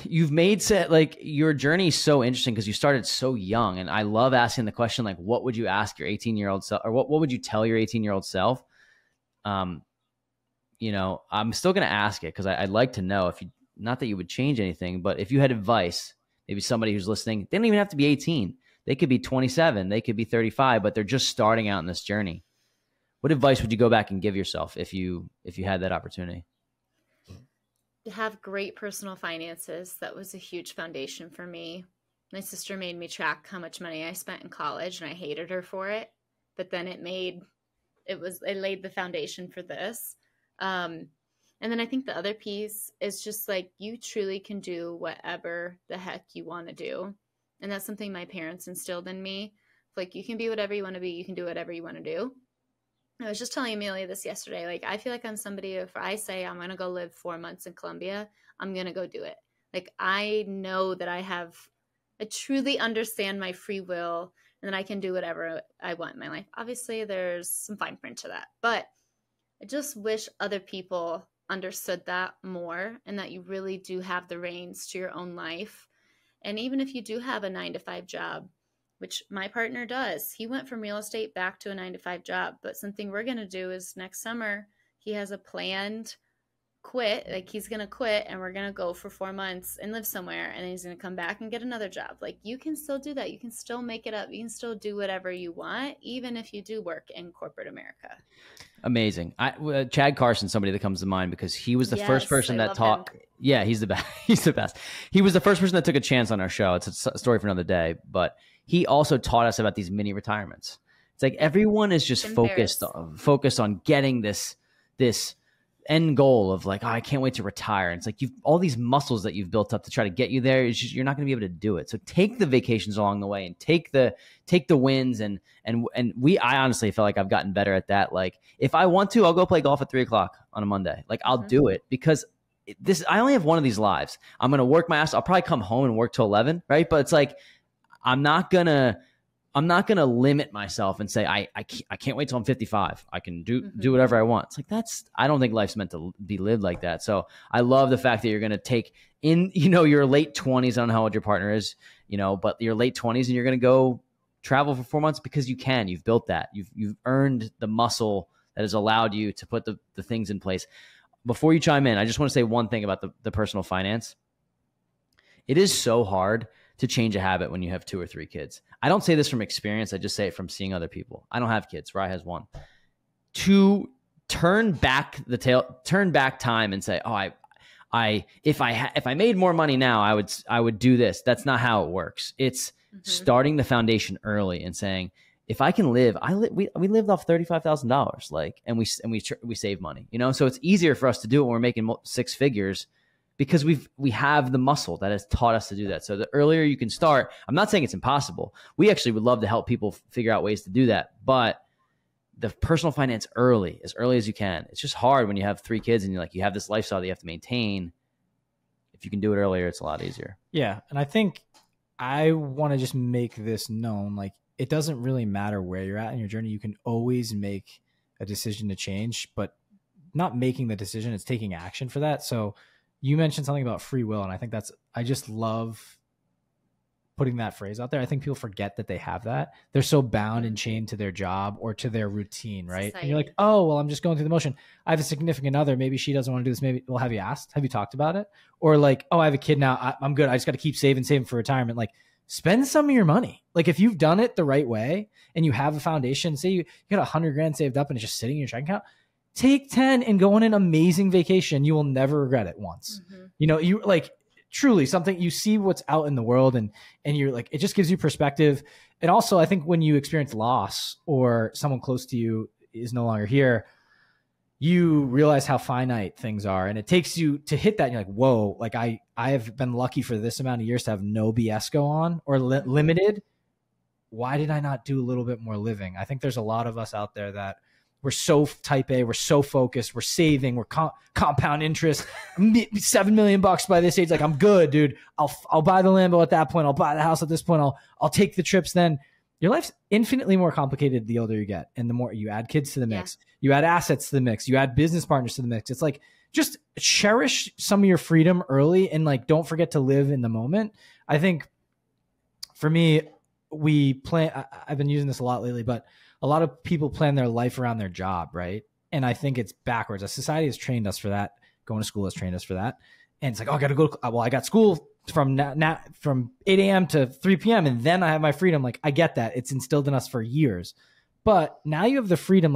You've made like your journey so interesting because you started so young, and I love asking the question, like, what would you ask your 18-year-old self, or what would you tell your 18-year-old self? I'm still going to ask it because I'd like to know if you, not that you would change anything, but if you had advice, maybe somebody who's listening, they don't even have to be 18. They could be 27, they could be 35, but they're just starting out in this journey. What advice would you go back and give yourself if you had that opportunity? Have great personal finances. That was a huge foundation for me. My sister made me track how much money I spent in college, and I hated her for it, but then it laid the foundation for this. And then I think the other piece is just like, you truly can do whatever the heck you want to do. And that's something my parents instilled in me. Like, you can be whatever you want to be. You can do whatever you want to do. I was just telling Amelia this yesterday. Like, I feel like I'm somebody, if I say I'm going to go live 4 months in Colombia, I'm going to go do it. Like, I know that I truly understand my free will and that I can do whatever I want in my life. Obviously, there's some fine print to that, but I just wish other people understood that more, and that you really do have the reins to your own life. And even if you do have a 9-to-5 job, which my partner does. He went from real estate back to a 9-to-5 job. But something we're going to do is next summer, he has a planned quit. Like, he's going to quit and we're going to go for 4 months and live somewhere. And then he's going to come back and get another job. Like, you can still do that. You can still make it up. You can still do whatever you want, even if you do work in corporate America. Amazing. Chad Carson, somebody that comes to mind, because he was the first person that taught. Yeah, he's the best. He's the best. He was the first person that took a chance on our show. It's a story for another day, but he also taught us about these mini retirements. It's like everyone is just focused on getting this end goal of like, oh, I can't wait to retire. And it's like, you've all these muscles that you've built up to try to get you there. It's just, you're not going to be able to do it. So take the vacations along the way and take the wins. I honestly feel like I've gotten better at that. Like, if I want to, I'll go play golf at 3:00 on a Monday. Like, I'll do it because I only have one of these lives. I'm going to work my ass. I'll probably come home and work till 11. Right. But it's like, I'm not going to I'm not going to limit myself and say, I can't wait till I'm 55. I can do whatever I want. It's like, I don't think life's meant to be lived like that. So I love the fact that you're going to take in, your late 20s, I don't know how old your partner is, but your late 20s, and you're going to go travel for 4 months because you can. You've built that. You've earned the muscle that has allowed you to put the things in place. Before you chime in, I just want to say one thing about the personal finance. It is so hard to change a habit when you have 2 or 3 kids. I don't say this from experience. I just say it from seeing other people. I don't have kids. Ryan has one. To turn back time and say, if I made more money now, I would do this. That's not how it works. It's starting the foundation early and saying, if I can live, we lived off $35,000, and we save money, so it's easier for us to do it when we're making 6 figures. Because we have the muscle that has taught us to do that. So the earlier you can start, I'm not saying it's impossible. We actually would love to help people figure out ways to do that. But the personal finance early as you can. It's just hard when you have 3 kids and you have this lifestyle that you have to maintain. If you can do it earlier, it's a lot easier. Yeah. And I think I want to just make this known. It doesn't really matter where you're at in your journey. You can always make a decision to change, but not making the decision, it's taking action for that. So you mentioned something about free will, and I think I just love putting that phrase out there. I think people forget that they have that. They're so bound and chained to their job or to their routine, right? Society. And you're like, oh, well, I'm just going through the motion. I have a significant other. Maybe she doesn't want to do this. Maybe, well, have you asked? Have you talked about it? Or oh, I have a kid now. I'm good. I just got to keep saving for retirement. Spend some of your money. If you've done it the right way and you have a foundation, say you got $100,000 saved up and it's just sitting in your checking account, take 10 and go on an amazing vacation. You will never regret it once. You truly something you see what's out in the world and you're it just gives you perspective. And also I think when you experience loss or someone close to you is no longer here, you realize how finite things are. And it takes you to hit that. And you're like, whoa, I have been lucky for this amount of years to have no BS go on or limited. Why did I not do a little bit more living? I think there's a lot of us out there that we're so type A, we're so focused, we're saving, we're compound interest, $7 million by this age. I'm good, dude. I'll buy the Lambo at that point. I'll buy the house at this point. I'll take the trips then. Your life's infinitely more complicated the older you get. And the more you add kids to the mix, you add assets to the mix, you add business partners to the mix. It's just cherish some of your freedom early and don't forget to live in the moment. I think for me, I've been using this a lot lately, but a lot of people plan their life around their job, right? And I think it's backwards. Society has trained us for that. Going to school has trained us for that. And it's oh, I got to go. Well, I got school from 8 a.m. to 3 p.m. and then I have my freedom. I get that. It's instilled in us for years. But now you have the freedom.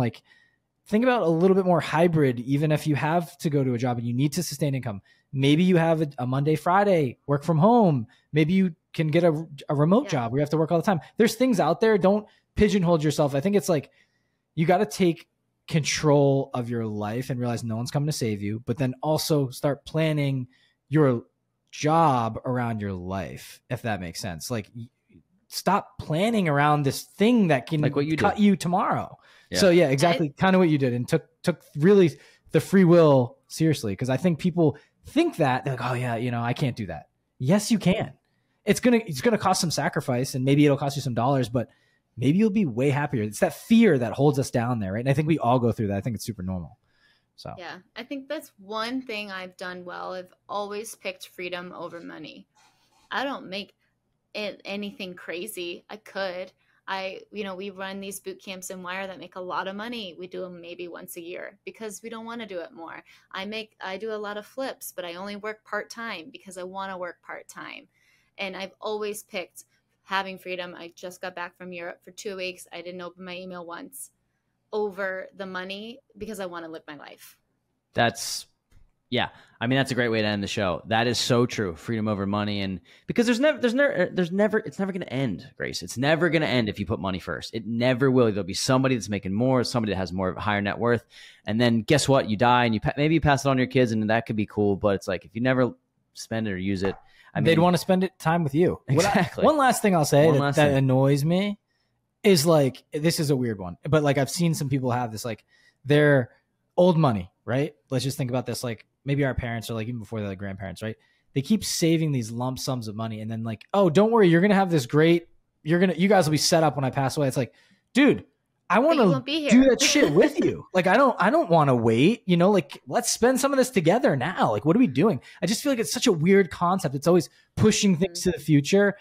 Think about a little bit more hybrid, even if you have to go to a job and you need to sustain income. Maybe you have a Monday, Friday, work from home. Maybe you can get a remote job where you have to work all the time. There's things out there. Don't pigeonhole yourself. I think it's you got to take control of your life and realize no one's coming to save you, but then also start planning your job around your life, if that makes sense. Stop planning around this thing that can cut you tomorrow. Yeah. So yeah, exactly. Kind of what you did and took really the free will seriously. 'Cause I think people think that they're oh yeah, I can't do that. Yes, you can. It's going to cost some sacrifice and maybe it'll cost you some dollars, but maybe you'll be way happier. It's that fear that holds us down there, right? And I think we all go through that. I think it's super normal. So yeah, I think that's one thing I've done well. I've always picked freedom over money. I don't make it anything crazy. I could. We run these boot camps in WIRE that make a lot of money. We do them maybe once a year because we don't want to do it more. I do a lot of flips, but I only work part-time because I want to work part-time. And I've always picked having freedom. I just got back from Europe for 2 weeks. I didn't open my email once over the money because I want to live my life. Yeah. I mean, that's a great way to end the show. That is so true. Freedom over money. And because it's never going to end, Grace. It's never going to end if you put money first. It never will. There'll be somebody that's making more, somebody that has more of a higher net worth. And then guess what? You die and maybe you pass it on to your kids and that could be cool. But it's if you never spend it or use it, they'd want to spend it time with you. Exactly. One last thing I'll say that annoys me is this is a weird one, but I've seen some people have this, their old money, right? Let's just think about this. Maybe our parents or even before their grandparents, right? They keep saving these lump sums of money and then oh, don't worry, you're going to have this great you guys will be set up when I pass away. It's like, dude, I want to do that shit with you. Like, I don't want to wait, you know, like let's spend some of this together now. Like, what are we doing? I just feel like it's such a weird concept. It's always pushing things to the future.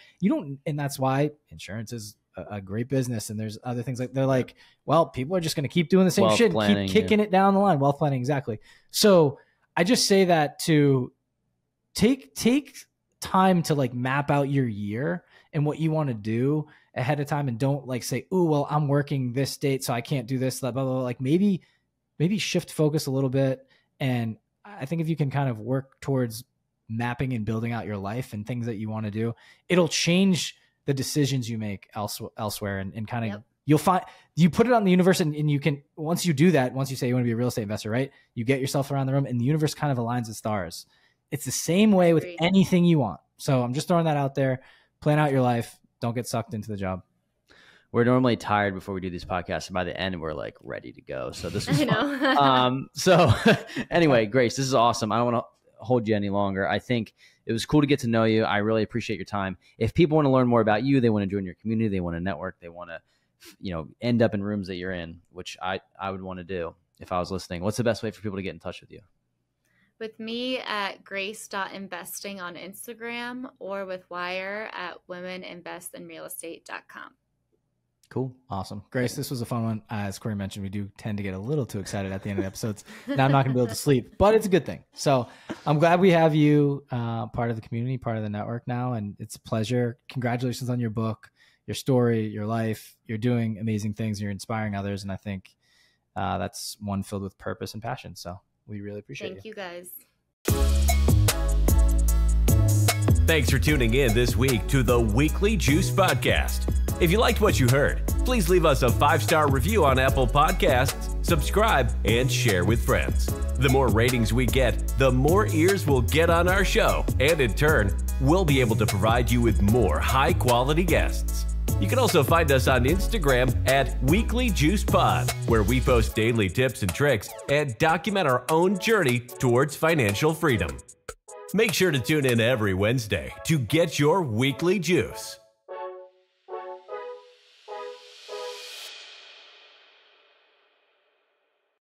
And that's why insurance is a great business. And there's other things like, they're like, well, people are just going to keep doing the same shit and keep kicking it down the line. Wealth planning. Exactly. So I just say that to take time to like map out your year and what you want to do ahead of time, and don't like say, oh, well, I'm working this date, so I can't do this, blah, blah, blah. Like maybe shift focus a little bit. And I think if you can kind of work towards mapping and building out your life and things that you want to do, it'll change the decisions you make elsewhere. And kind of, you'll find, you put it on the universe and you can, once you do that, once you say you want to be a real estate investor, right? You get yourself around the room and the universe kind of aligns the stars. It's the same way with anything you want. So I'm just throwing that out there. Plan out your life. Don't get sucked into the job. We're normally tired before we do these podcasts, and by the end, we're like ready to go. So this was fun. Anyway, Grace, this is awesome. I don't want to hold you any longer. I think it was cool to get to know you. I really appreciate your time. If people want to learn more about you, they want to join your community, they want to network, they want to, end up in rooms that you're in, which I would want to do if I was listening. What's the best way for people to get in touch with you? With me at grace.investing on Instagram, or with WIRE at womeninvestinrealestate.com. Cool. Awesome. Grace, this was a fun one. As Cory mentioned, we do tend to get a little too excited at the end of the episodes. Now I'm not going to be able to sleep, but it's a good thing. So I'm glad we have you part of the community, part of the network now, and it's a pleasure. Congratulations on your book, your story, your life. You're doing amazing things. You're inspiring others, and I think that's one filled with purpose and passion. So we really appreciate it. Thank you guys. Thanks for tuning in this week to the Weekly Juice Podcast. If you liked what you heard, please leave us a 5-star review on Apple Podcasts, subscribe, and share with friends. The more ratings we get, the more ears we'll get on our show, and in turn, we'll be able to provide you with more high-quality guests. You can also find us on Instagram at Weekly Juice Pod, where we post daily tips and tricks and document our own journey towards financial freedom. Make sure to tune in every Wednesday to get your weekly juice.